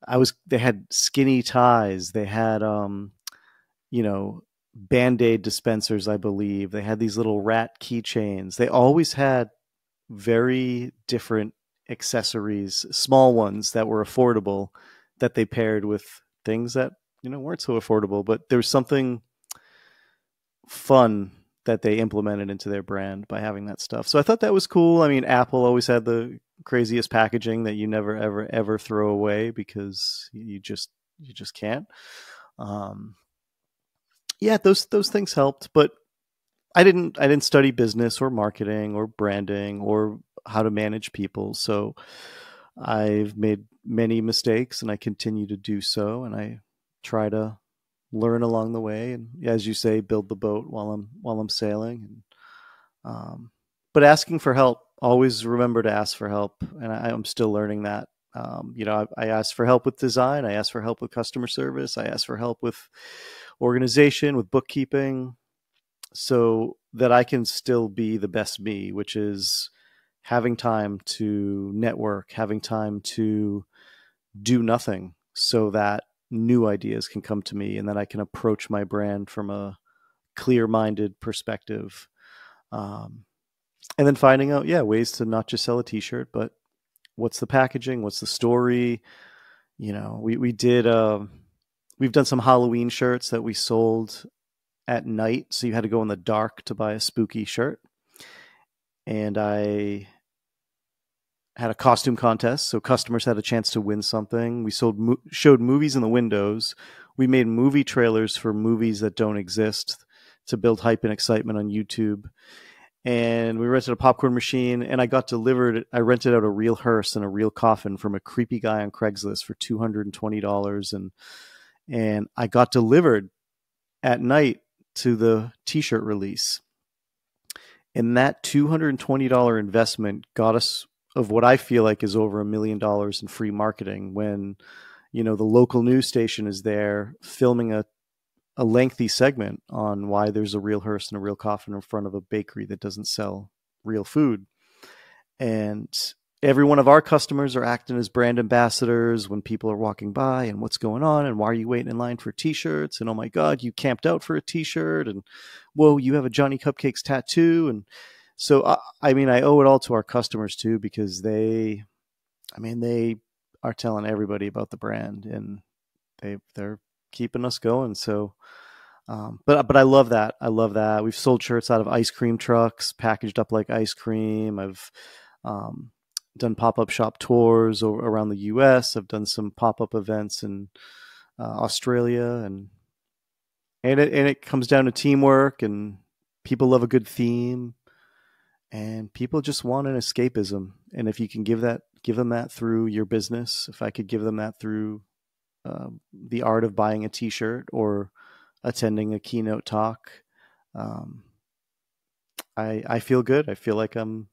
I was, they had skinny ties. They had, um, you know, Band-Aid dispensers, I believe. They had these little rat keychains. They always had very different accessories, small ones that were affordable that they paired with things that, you know, weren't so affordable, but there was something fun that they implemented into their brand by having that stuff. So I thought that was cool. I mean, Apple always had the craziest packaging that you never, ever, ever throw away because you just, you just can't. Um, yeah, those, those things helped, but I didn't, I didn't study business or marketing or branding or how to manage people. So I've made many mistakes, and I continue to do so. And I try to learn along the way, and as you say, build the boat while I'm while I'm sailing. And, um, but asking for help, always remember to ask for help, and I, I'm still learning that. Um, you know, I, I asked for help with design, I asked for help with customer service, I asked for help with organization, with bookkeeping, so that I can still be the best me, which is having time to network, having time to do nothing, so that new ideas can come to me and that I can approach my brand from a clear-minded perspective. Um, and then finding out, yeah, ways to not just sell a t-shirt, but what's the packaging? What's the story? You know, we, we did, um, we've done some Halloween shirts that we sold at night. So you had to go in the dark to buy a spooky shirt. And I had a costume contest, so customers had a chance to win something. We sold mo showed movies in the windows. We made movie trailers for movies that don't exist to build hype and excitement on YouTube. And we rented a popcorn machine, and I got delivered. I rented out a real hearse and a real coffin from a creepy guy on Craigslist for two hundred twenty dollars. And, and I got delivered at night to the t-shirt release. And that two hundred twenty dollar investment got us of what I feel like is over a million dollars in free marketing when, you know, the local news station is there filming a, a lengthy segment on why there's a real hearse and a real coffin in front of a bakery that doesn't sell real food. And every one of our customers are acting as brand ambassadors when people are walking by and what's going on and why are you waiting in line for t-shirts? And oh my God, you camped out for a t-shirt and whoa, you have a Johnny Cupcakes tattoo. And so, I, I mean, I owe it all to our customers too, because they, I mean, they are telling everybody about the brand and they, they're keeping us going. So, um, but, but I love that. I love that. We've sold shirts out of ice cream trucks packaged up like ice cream. I've, um, done pop-up shop tours over, around the U S. I've done some pop-up events in uh, Australia, and and it and it comes down to teamwork, and people love a good theme, and people just want an escapism. And if you can give that, give them that through your business. If I could give them that through uh, the art of buying a T-shirt or attending a keynote talk, um, I I feel good. I feel like I'm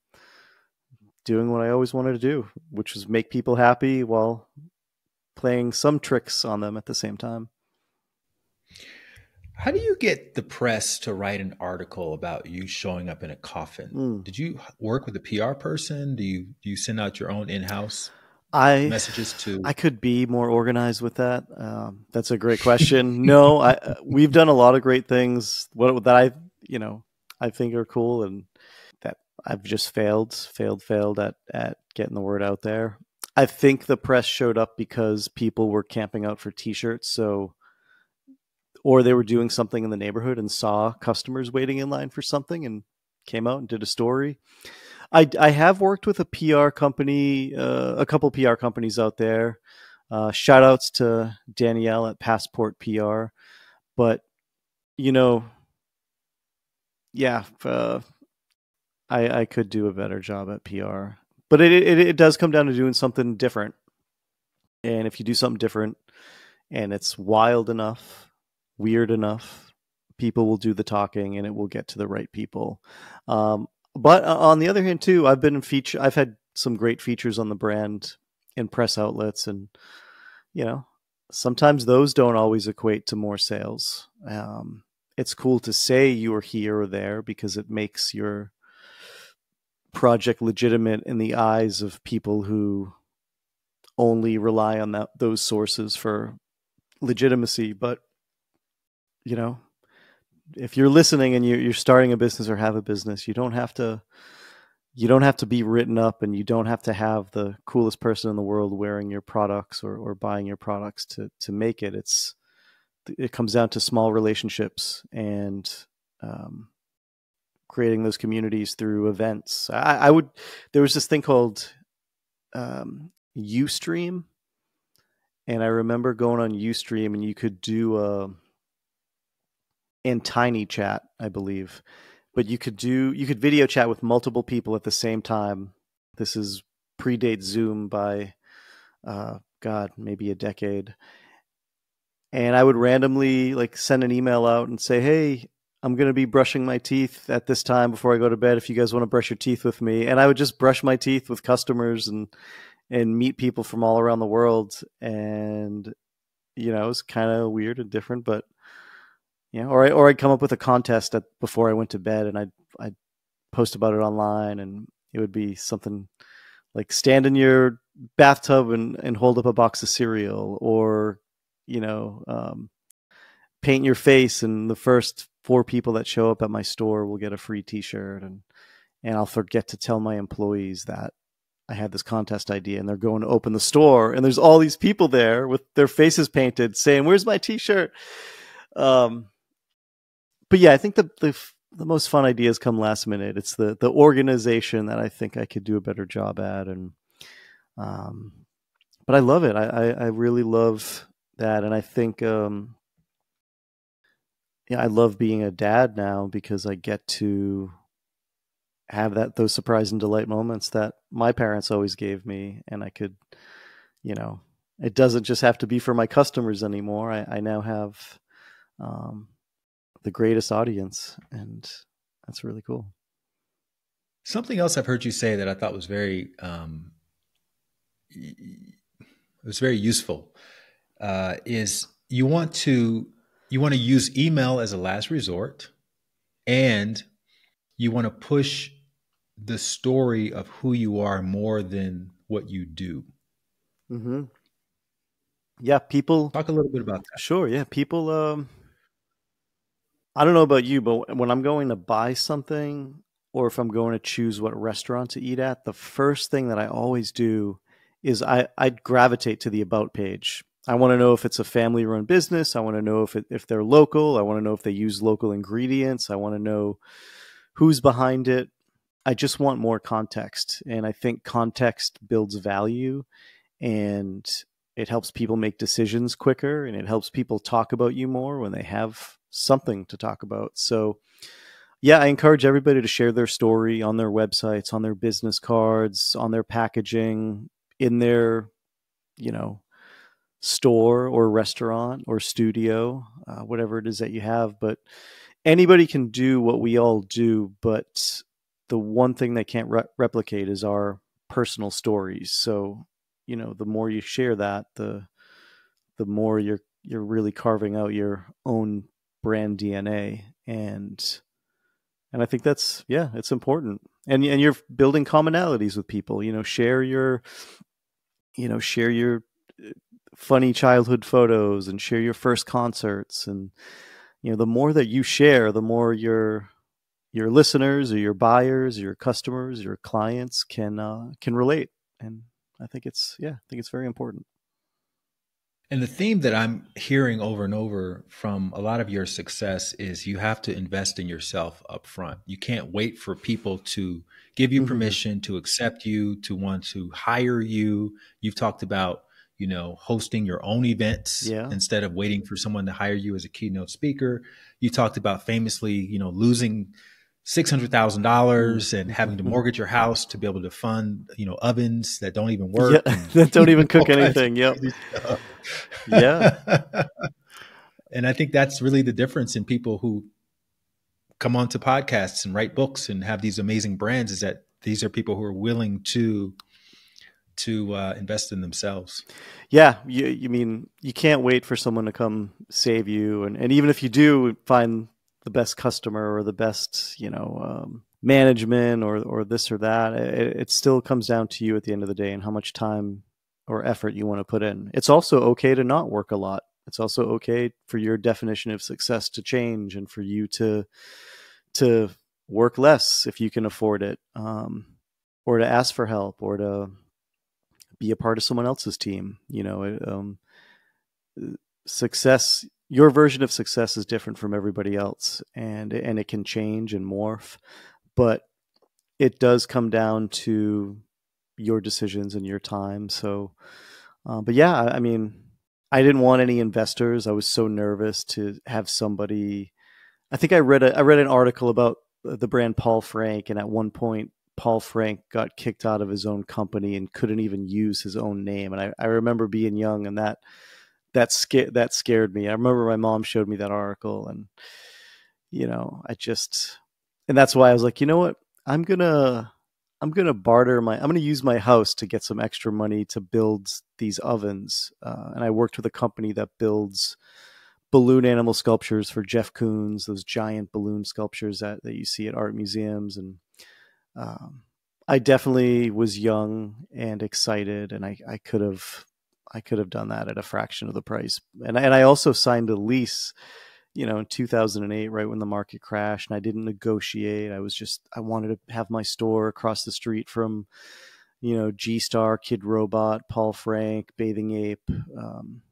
doing what I always wanted to do, which was make people happy while playing some tricks on them at the same time. How do you get the press to write an article about you showing up in a coffin? Mm. Did you work with a P R person? Do you, do you send out your own in-house I, messages to? I could be more organized with that. Um, that's a great question. No, I, we've done a lot of great things that I, you know, I think are cool. And I've just failed, failed, failed at, at getting the word out there. I think the press showed up because people were camping out for t-shirts. So, or they were doing something in the neighborhood and saw customers waiting in line for something and came out and did a story. I, I have worked with a P R company, uh, a couple P R companies out there. Uh, shout outs to Danielle at Passport P R, but you know, yeah, uh, I, I could do a better job at P R, but it, it it does come down to doing something different. And if you do something different and it's wild enough, weird enough, people will do the talking and it will get to the right people. Um, but on the other hand, too, I've been in feature. I've had some great features on the brand in press outlets, and you know, sometimes those don't always equate to more sales. Um, it's cool to say you are here or there because it makes your project legitimate in the eyes of people who only rely on that those sources for legitimacy. But you know, if you're listening and you're, you're starting a business or have a business, you don't have to you don't have to be written up, and you don't have to have the coolest person in the world wearing your products or, or buying your products to to make it. It's it comes down to small relationships and um creating those communities through events. I, I would, there was this thing called um, Ustream. And I remember going on Ustream and you could do a, and Tiny Chat, I believe, but you could do, you could video chat with multiple people at the same time. This is predates Zoom by, uh, God, maybe a decade. And I would randomly like send an email out and say, hey, I'm going to be brushing my teeth at this time before I go to bed. If you guys want to brush your teeth with me. And I would just brush my teeth with customers and, and meet people from all around the world. And, you know, it was kind of weird and different, but yeah. You know, or I, or I'd come up with a contest at, before I went to bed, and I'd, I'd post about it online, and it would be something like stand in your bathtub and, and hold up a box of cereal, or, you know, um, paint your face, and the first four people that show up at my store will get a free t-shirt. And, and I'll forget to tell my employees that I had this contest idea, and they're going to open the store, and there's all these people there with their faces painted saying, where's my t-shirt? Um, but yeah, I think the, the, the most fun ideas come last minute. It's the, the organization that I think I could do a better job at. And, um, but I love it. I, I, I really love that. And I think, um, yeah, I love being a dad now because I get to have that those surprise and delight moments that my parents always gave me. And I could, you know, it doesn't just have to be for my customers anymore. I, I now have um, the greatest audience, and that's really cool. Something else I've heard you say that I thought was very, um, it was very useful, uh, is you want to, you want to use email as a last resort, and you want to push the story of who you are more than what you do. Mm-hmm. Yeah. People talk a little bit about that. Sure. Yeah. People, um, I don't know about you, but when I'm going to buy something, or if I'm going to choose what restaurant to eat at, the first thing that I always do is I, I gravitate to the about page. I want to know if it's a family-run business. I want to know if it, if they're local. I want to know if they use local ingredients. I want to know who's behind it. I just want more context. And I think context builds value, and it helps people make decisions quicker, and it helps people talk about you more when they have something to talk about. So yeah, I encourage everybody to share their story on their websites, on their business cards, on their packaging, in their, you know, store or restaurant or studio, uh, whatever it is that you have. But anybody can do what we all do, but the one thing they can't re- replicate is our personal stories. So, you know, the more you share that, the the more you're you're really carving out your own brand D N A. And And I think that's, yeah, it's important. And and you're building commonalities with people, you know, share your, you know, share your funny childhood photos, and share your first concerts. And, you know, the more that you share, the more your, your listeners or your buyers, or your customers, your clients can, uh, can relate. And I think it's, yeah, I think it's very important. And the theme that I'm hearing over and over from a lot of your success is you have to invest in yourself up front. You can't wait for people to give you permission, mm-hmm. to accept you, to want to hire you. You've talked about, you know, hosting your own events, yeah. instead of waiting for someone to hire you as a keynote speaker. You talked about famously, you know, losing six hundred thousand dollars and having to mortgage your house to be able to fund, you know, ovens that don't even work. Yeah, that don't even cook anything. Yep. Yeah. And I think that's really the difference in people who come onto podcasts and write books and have these amazing brands, is that these are people who are willing to, to uh, invest in themselves. Yeah. You, you mean, you can't wait for someone to come save you. And, and even if you do find the best customer or the best, you know, um, management or, or this or that, it, it still comes down to you at the end of the day and how much time or effort you want to put in. It's also okay to not work a lot. It's also okay for your definition of success to change and for you to, to work less if you can afford it, um, or to ask for help, or to be a part of someone else's team. You know, it, um, success, your version of success is different from everybody else, and, and it can change and morph, but it does come down to your decisions and your time. So, uh, but yeah, I mean, I didn't want any investors. I was so nervous to have somebody. I think I read a, I read an article about the brand Paul Frank. And at one point, Paul Frank got kicked out of his own company and couldn't even use his own name. And I, I remember being young, and that, That scared, that scared me. I remember my mom showed me that article, and, you know, I just, and that's why I was like, you know what, I'm going to, I'm going to barter my, I'm going to use my house to get some extra money to build these ovens. Uh, and I worked with a company that builds balloon animal sculptures for Jeff Koons, those giant balloon sculptures that, that you see at art museums. And, um, I definitely was young and excited, and I, I could have, I could have done that at a fraction of the price. And, and I also signed a lease, you know, in two thousand eight, right when the market crashed, and I didn't negotiate. I was just, I wanted to have my store across the street from, you know, G-Star, Kid Robot, Paul Frank, Bathing Ape. Um,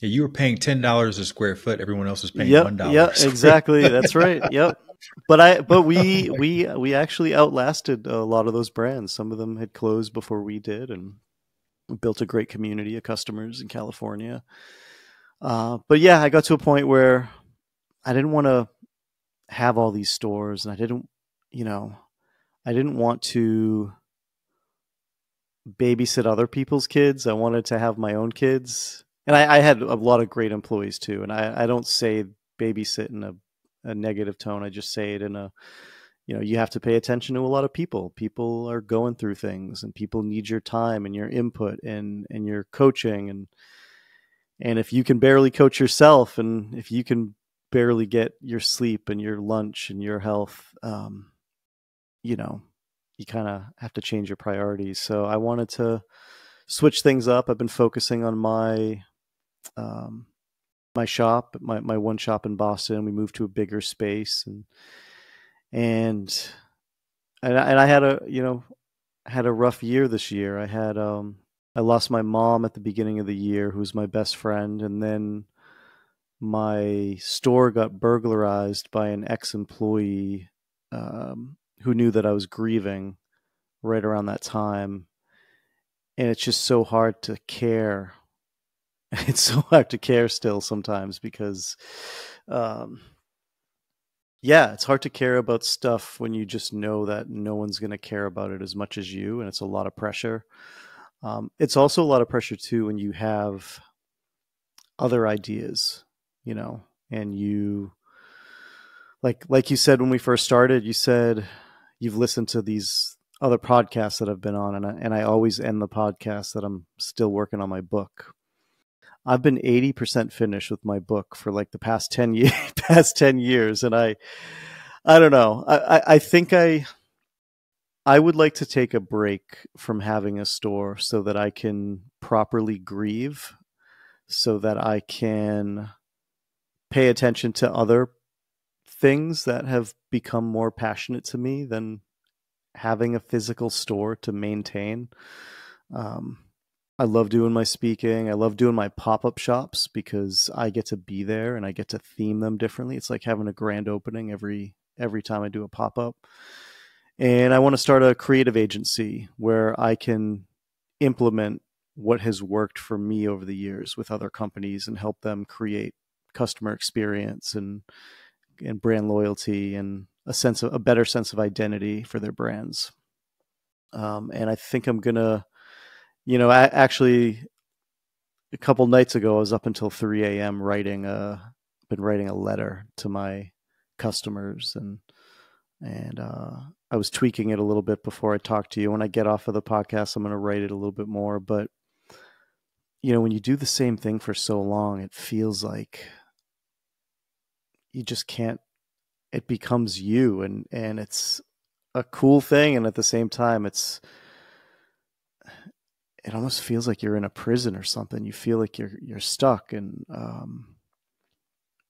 yeah, you were paying ten dollars a square foot. Everyone else was paying yep, one dollar. Yeah, exactly. That's right. Yep. But I, but we, we, we actually outlasted a lot of those brands. Some of them had closed before we did, and we built a great community of customers in California. Uh, but yeah, I got to a point where I didn't want to have all these stores, and I didn't, you know, I didn't want to babysit other people's kids. I wanted to have my own kids. And I, I had a lot of great employees too. And I, I don't say babysit in a, a negative tone. I just say it in a, you know, you have to pay attention to a lot of people. People are going through things, and people need your time and your input and, and your coaching. And, and if you can barely coach yourself, and if you can barely get your sleep and your lunch and your health, um, you know, you kind of have to change your priorities. So I wanted to switch things up. I've been focusing on my, um, my shop, my, my one shop in Boston. We moved to a bigger space, and, And, and I, and I had a, you know, had a rough year this year. I had, um, I lost my mom at the beginning of the year, who was my best friend. And then my store got burglarized by an ex-employee, um, who knew that I was grieving right around that time. And it's just so hard to care. It's so hard to care still sometimes because, um, yeah, it's hard to care about stuff when you just know that no one's going to care about it as much as you. And it's a lot of pressure. Um, it's also a lot of pressure, too, when you have other ideas, you know, and you, like, like you said, when we first started, you said you've listened to these other podcasts that I've been on. And I, and I always end the podcast that I'm still working on my book. I've been eighty percent finished with my book for like the past ten years, past ten years. And I, I don't know. I, I, I think I, I would like to take a break from having a store so that I can properly grieve, so that I can pay attention to other things that have become more passionate to me than having a physical store to maintain. Um, I love doing my speaking. I love doing my pop-up shops because I get to be there and I get to theme them differently. It's like having a grand opening every every time I do a pop-up. And I want to start a creative agency where I can implement what has worked for me over the years with other companies and help them create customer experience and and brand loyalty and a sense of a better sense of identity for their brands. Um, and I think I'm gonna. You know, I actually, a couple nights ago, I was up until three a m writing a, been writing a letter to my customers, and and uh, I was tweaking it a little bit before I talked to you. When I get off of the podcast, I'm going to write it a little bit more. But you know, when you do the same thing for so long, it feels like you just can't. It becomes you, and and it's a cool thing, and at the same time, it's. It almost feels like you're in a prison or something. You feel like you're, you're stuck. And, um,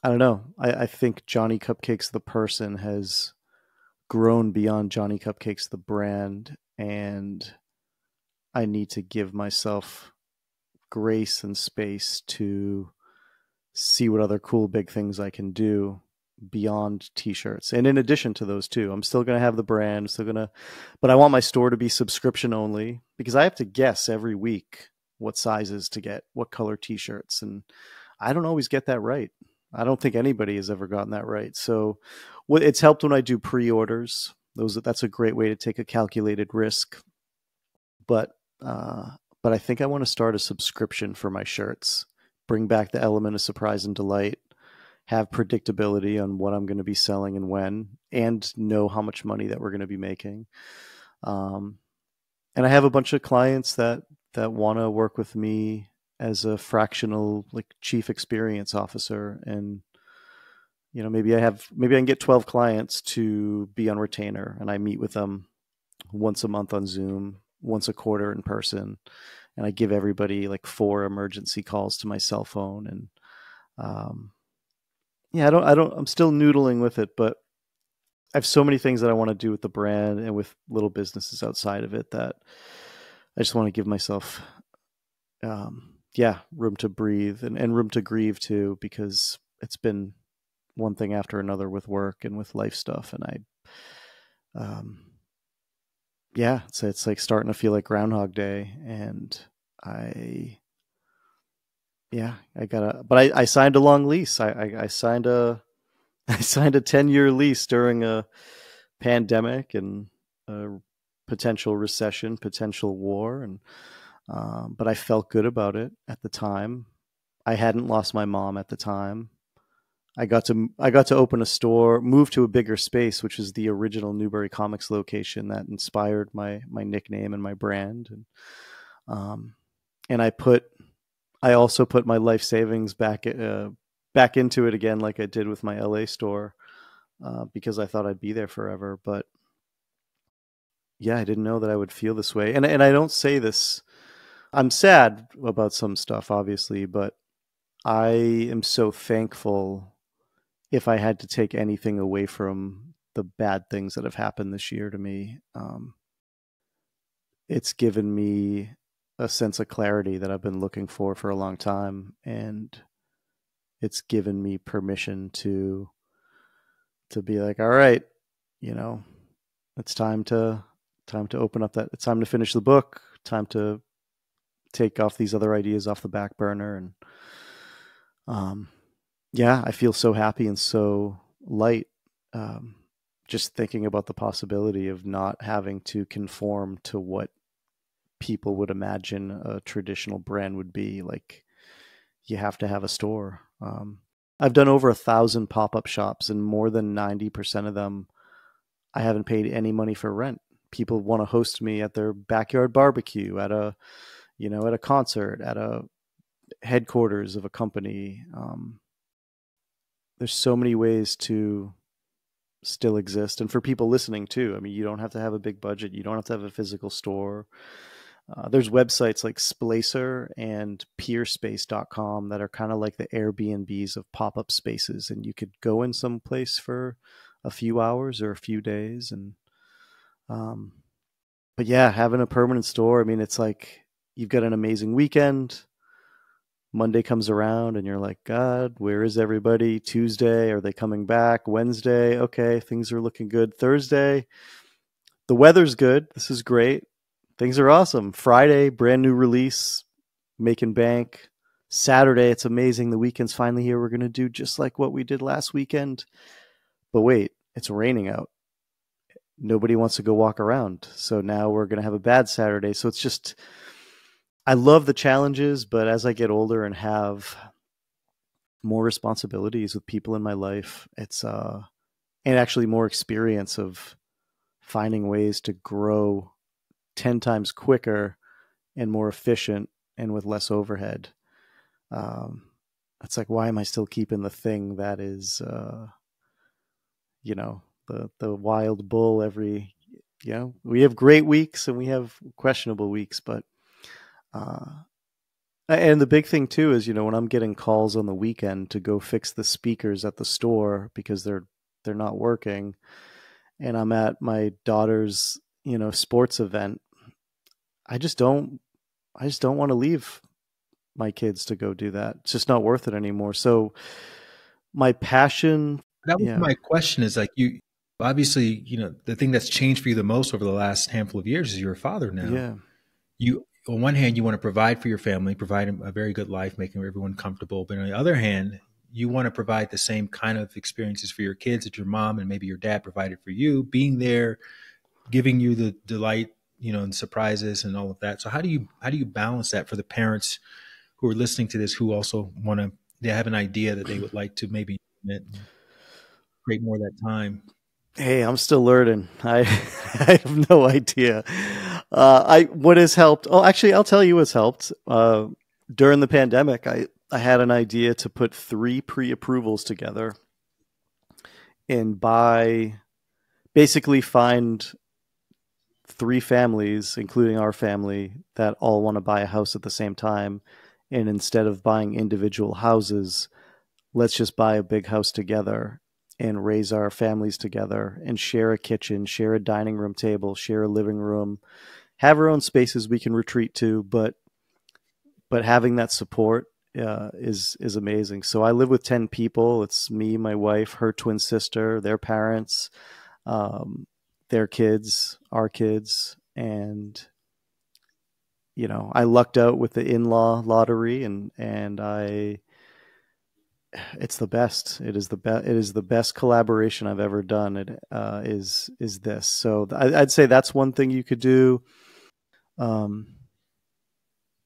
I don't know. I, I think Johnny Cupcakes, the person, has grown beyond Johnny Cupcakes, the brand. And I need to give myself grace and space to see what other cool, big things I can do beyond t-shirts. And in addition to those two, I'm still going to have the brand, still going to, but I want my store to be subscription only, because I have to guess every week what sizes to get, what color t-shirts. And I don't always get that right. I don't think anybody has ever gotten that right. So what it's helped when I do pre-orders, those, that's a great way to take a calculated risk. But, uh, but I think I want to start a subscription for my shirts, bring back the element of surprise and delight, have predictability on what I'm going to be selling and when, and know how much money that we're going to be making. Um, and I have a bunch of clients that, that want to work with me as a fractional, like, chief experience officer. And, you know, maybe I have, maybe I can get twelve clients to be on retainer, and I meet with them once a month on Zoom, once a quarter in person. And I give everybody like four emergency calls to my cell phone. And, um, yeah, I don't, I don't, I'm still noodling with it, but I have so many things that I want to do with the brand and with little businesses outside of it that I just want to give myself, um, yeah, room to breathe and, and room to grieve too, because it's been one thing after another with work and with life stuff. And I, um, yeah, it's, it's like starting to feel like Groundhog Day, and I, yeah, I gotta, but I, I signed a long lease. I, I, I signed a, I signed a ten year lease during a pandemic and a potential recession, potential war. And, um, but I felt good about it at the time. I hadn't lost my mom at the time. I got to I got to open a store, move to a bigger space, which is the original Newbury Comics location that inspired my my nickname and my brand. And um, and I put I also put my life savings back uh, back into it again, like I did with my L A store, uh, because I thought I'd be there forever. But yeah, I didn't know that I would feel this way. And and I don't say this. I'm sad about some stuff, obviously, but I am so thankful. If I had to take anything away from the bad things that have happened this year to me, um, it's given me a sense of clarity that I've been looking for for a long time. And it's given me permission to, to be like, all right, you know, it's time to, time to open up that, it's time to finish the book, time to take off these other ideas off the back burner. And, um, yeah, I feel so happy and so light um, just thinking about the possibility of not having to conform to what people would imagine a traditional brand would be. Like, you have to have a store. Um, I've done over a thousand pop-up shops, and more than ninety percent of them, I haven't paid any money for rent. People want to host me at their backyard barbecue, at a, you know, at a concert, at a headquarters of a company. Um, There's so many ways to still exist. And for people listening too, I mean, you don't have to have a big budget. You don't have to have a physical store. Uh, there's websites like Splacer and peerspace dot com that are kind of like the Airbnbs of pop-up spaces. And you could go in some place for a few hours or a few days. And, um, but yeah, having a permanent store, I mean, it's like, you've got an amazing weekend. Monday comes around and you're like, God, where is everybody? Tuesday, are they coming back? Wednesday, okay, things are looking good. Thursday, the weather's good. This is great. Things are awesome. Friday, brand new release, making bank. Saturday, it's amazing. The weekend's finally here. We're going to do just like what we did last weekend. But wait, it's raining out. Nobody wants to go walk around. So now we're going to have a bad Saturday. So it's just... I love the challenges, but as I get older and have more responsibilities with people in my life, it's, uh, and actually more experience of finding ways to grow ten times quicker and more efficient and with less overhead. Um, it's like, why am I still keeping the thing that is, uh, you know, the, the wild bull every, you know, we have great weeks and we have questionable weeks, but Uh, and the big thing too is, you know, when I'm getting calls on the weekend to go fix the speakers at the store because they're, they're not working, and I'm at my daughter's, you know, sports event, I just don't, I just don't want to leave my kids to go do that. It's just not worth it anymore. So my passion. That was yeah. my question is like, you, obviously, you know, the thing that's changed for you the most over the last handful of years is you're a father now. Yeah. You, on one hand, you want to provide for your family, provide a very good life, making everyone comfortable. But on the other hand, you want to provide the same kind of experiences for your kids that your mom and maybe your dad provided for you, being there, giving you the delight, you know, and surprises and all of that. So how do you, how do you balance that for the parents who are listening to this, who also want to, they have an idea that they would like to maybe create more of that time? Hey, I'm still learning. I, I have no idea. Uh, I, what has helped? Oh, actually, I'll tell you what's helped. Uh, during the pandemic, I, I had an idea to put three pre-approvals together and buy, basically find three families, including our family, that all want to buy a house at the same time. And instead of buying individual houses, let's just buy a big house together and raise our families together and share a kitchen, share a dining room table, share a living room, have our own spaces we can retreat to. But, but having that support uh, is, is amazing. So I live with ten people. It's me, my wife, her twin sister, their parents, um, their kids, our kids. And, you know, I lucked out with the in-law lottery, and, and I, it's the best. It is the best. It is the best collaboration I've ever done. It uh, is is this. So th I'd say that's one thing you could do. Um,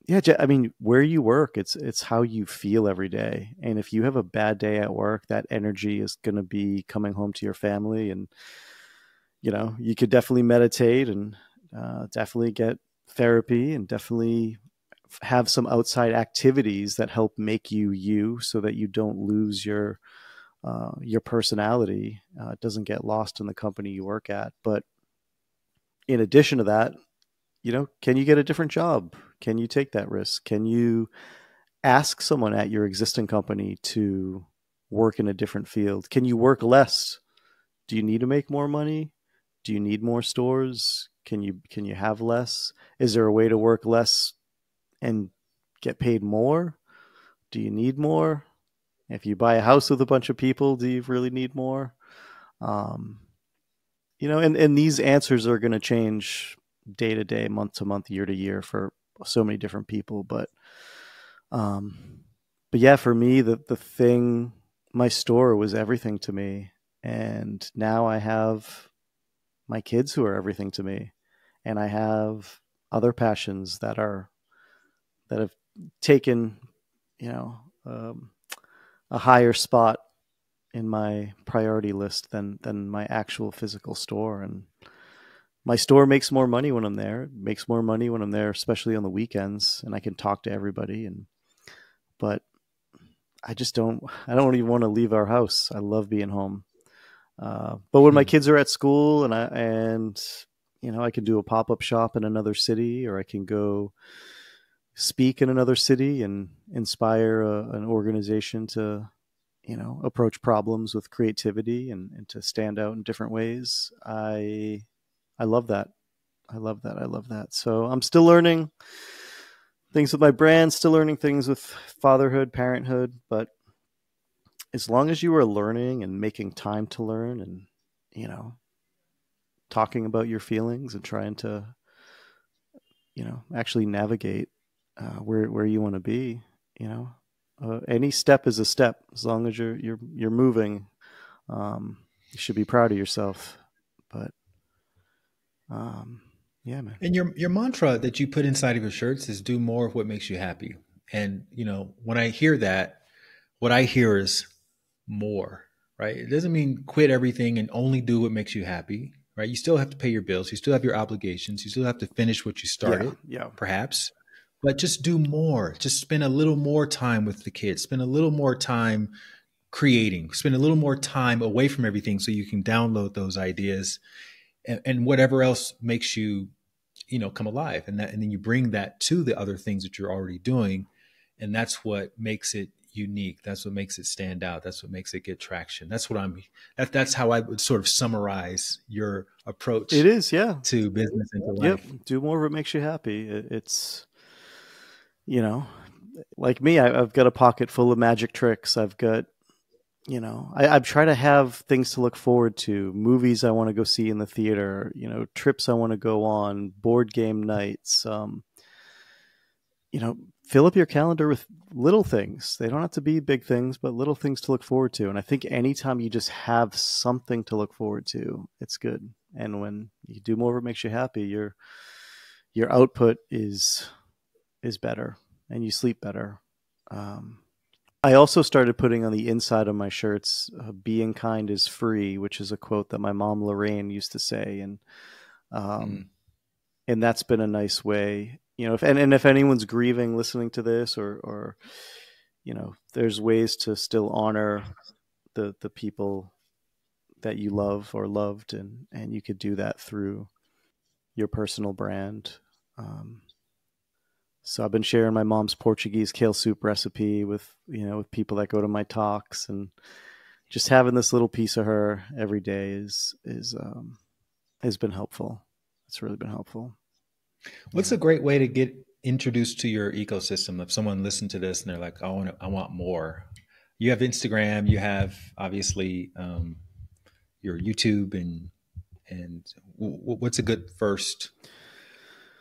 Yeah, I mean, where you work, it's it's how you feel every day. And if you have a bad day at work, that energy is going to be coming home to your family. And, you know, you could definitely meditate and uh, definitely get therapy and definitely have some outside activities that help make you you, so that you don't lose your uh, your personality. Uh, it doesn't get lost in the company you work at. But in addition to that, you know, can you get a different job? Can you take that risk? Can you ask someone at your existing company to work in a different field? Can you work less? Do you need to make more money? Do you need more stores? Can you can you have less? Is there a way to work less and get paid more? Do you need more? If you buy a house with a bunch of people, do you really need more? Um, you know, and, and these answers are going to change day to day, month to month, year to year for so many different people. But, um, but yeah, for me, the, the thing, my store was everything to me. And now I have my kids who are everything to me. And I have other passions that are, that have taken, you know, um, a higher spot in my priority list than, than my actual physical store. And my store makes more money when I'm there. It makes more money when I'm there, especially on the weekends, and I can talk to everybody. And but I just don't. I don't even want to leave our house. I love being home. Uh, but when my kids are at school, and I and you know, I can do a pop-up shop in another city, or I can go speak in another city and inspire a, an organization to, you know, approach problems with creativity and, and to stand out in different ways. I. I love that. I love that. I love that. So I'm still learning things with my brand, still learning things with fatherhood, parenthood. But as long as you are learning and making time to learn and, you know, talking about your feelings and trying to, you know, actually navigate uh, where, where you want to be, you know, uh, any step is a step. As long as you're, you're, you're moving, um, you should be proud of yourself. But Um, yeah, man. And your, your mantra that you put inside of your shirts is do more of what makes you happy. And, you know, when I hear that, what I hear is more, right? It doesn't mean quit everything and only do what makes you happy, right? You still have to pay your bills. You still have your obligations. You still have to finish what you started, yeah, yeah. perhaps, but just do more. Just spend a little more time with the kids, spend a little more time creating, spend a little more time away from everything so you can download those ideas And, and whatever else makes you, you know, come alive. And that, and then you bring that to the other things that you're already doing. And that's what makes it unique. That's what makes it stand out. That's what makes it get traction. That's what I'm, that, that's how I would sort of summarize your approach. It is, yeah. To business and to life. Yep. Do more of what makes you happy. It, it's, you know, like me, I, I've got a pocket full of magic tricks. I've got, you know, I, I try to have things to look forward to, movies I want to go see in the theater, you know, trips I want to go on, board game nights, um, you know, fill up your calendar with little things. They don't have to be big things, but little things to look forward to. And I think anytime you just have something to look forward to, it's good. And when you do more of it makes you happy, your, your output is, is better and you sleep better. Um, I also started putting on the inside of my shirts, uh, being kind is free, which is a quote that my mom, Lorraine, used to say. And, um, mm. and that's been a nice way, you know, if, and, and if anyone's grieving listening to this or, or, you know, there's ways to still honor the, the people that you love or loved. And, and you could do that through your personal brand. Um, So I've been sharing my mom's Portuguese kale soup recipe with, you know, with people that go to my talks, and just having this little piece of her every day is, is, um, has been helpful. It's really been helpful. What's yeah. a great way to get introduced to your ecosystem? If someone listened to this and they're like, I want, I want more. You have Instagram, you have obviously, um, your YouTube, and, and w what's a good first,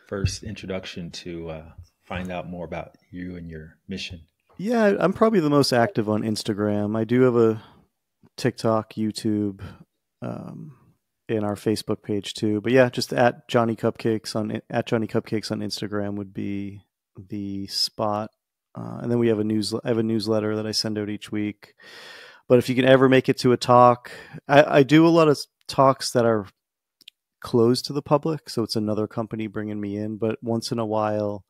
first introduction to, uh, find out more about you and your mission? Yeah, I'm probably the most active on Instagram. I do have a TikTok, YouTube, um, and our Facebook page too. But yeah, just at Johnny Cupcakes on at Johnny Cupcakes on Instagram would be the spot. Uh, and then we have a news, I have a newsletter that I send out each week. But if you can ever make it to a talk, I, I do a lot of talks that are closed to the public. So it's another company bringing me in, but once in a while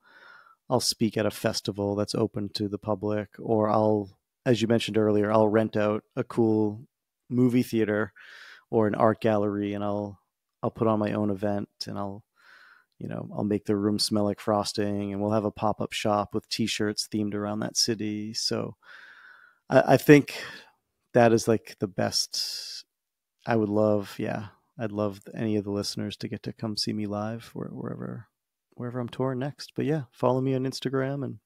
I'll speak at a festival that's open to the public, or I'll, as you mentioned earlier, I'll rent out a cool movie theater or an art gallery, and I'll, I'll put on my own event, and I'll, you know, I'll make the room smell like frosting, and we'll have a pop-up shop with t-shirts themed around that city. So I, I think that is like the best. I would love, yeah, I'd love any of the listeners to get to come see me live wherever, wherever I'm touring next. But yeah, follow me on Instagram and,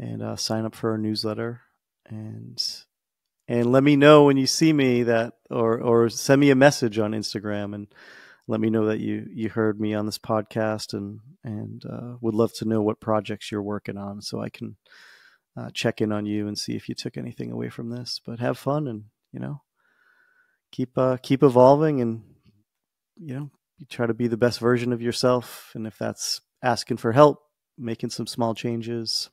and uh, sign up for our newsletter, and, and let me know when you see me that, or, or send me a message on Instagram and let me know that you, you heard me on this podcast, and, and uh, would love to know what projects you're working on, so I can uh, check in on you and see if you took anything away from this. But have fun, and, you know, keep uh, keep evolving, and, you know, you try to be the best version of yourself. And if that's asking for help, making some small changes,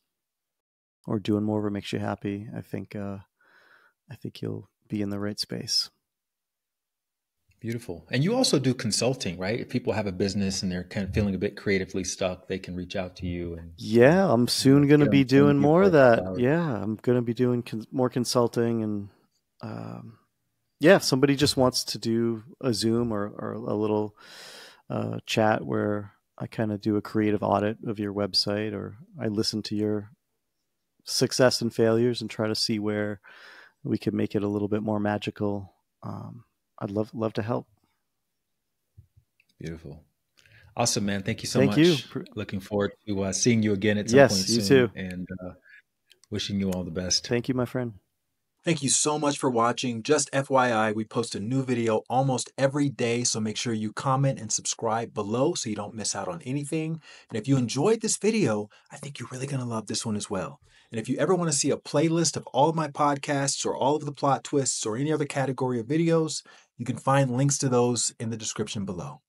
or doing more of what makes you happy, I think uh, I think you'll be in the right space. Beautiful. And you also do consulting, right? If people have a business and they're kind of feeling a bit creatively stuck, they can reach out to you. And, yeah, I'm soon going to be doing more of that. Out. Yeah, I'm going to be doing con more consulting, and. Um, Yeah, if somebody just wants to do a Zoom or, or a little uh, chat where I kind of do a creative audit of your website, or I listen to your success and failures and try to see where we can make it a little bit more magical, um, I'd love love to help. Beautiful. Awesome, man. Thank you so Thank much. Thank you. Looking forward to uh, seeing you again at some yes, point soon. Yes, you too. And uh, wishing you all the best. Thank you, my friend. Thank you so much for watching. Just F Y I, we post a new video almost every day, so make sure you comment and subscribe below so you don't miss out on anything. And if you enjoyed this video, I think you're really going to love this one as well. And if you ever want to see a playlist of all of my podcasts, or all of the plot twists, or any other category of videos, you can find links to those in the description below.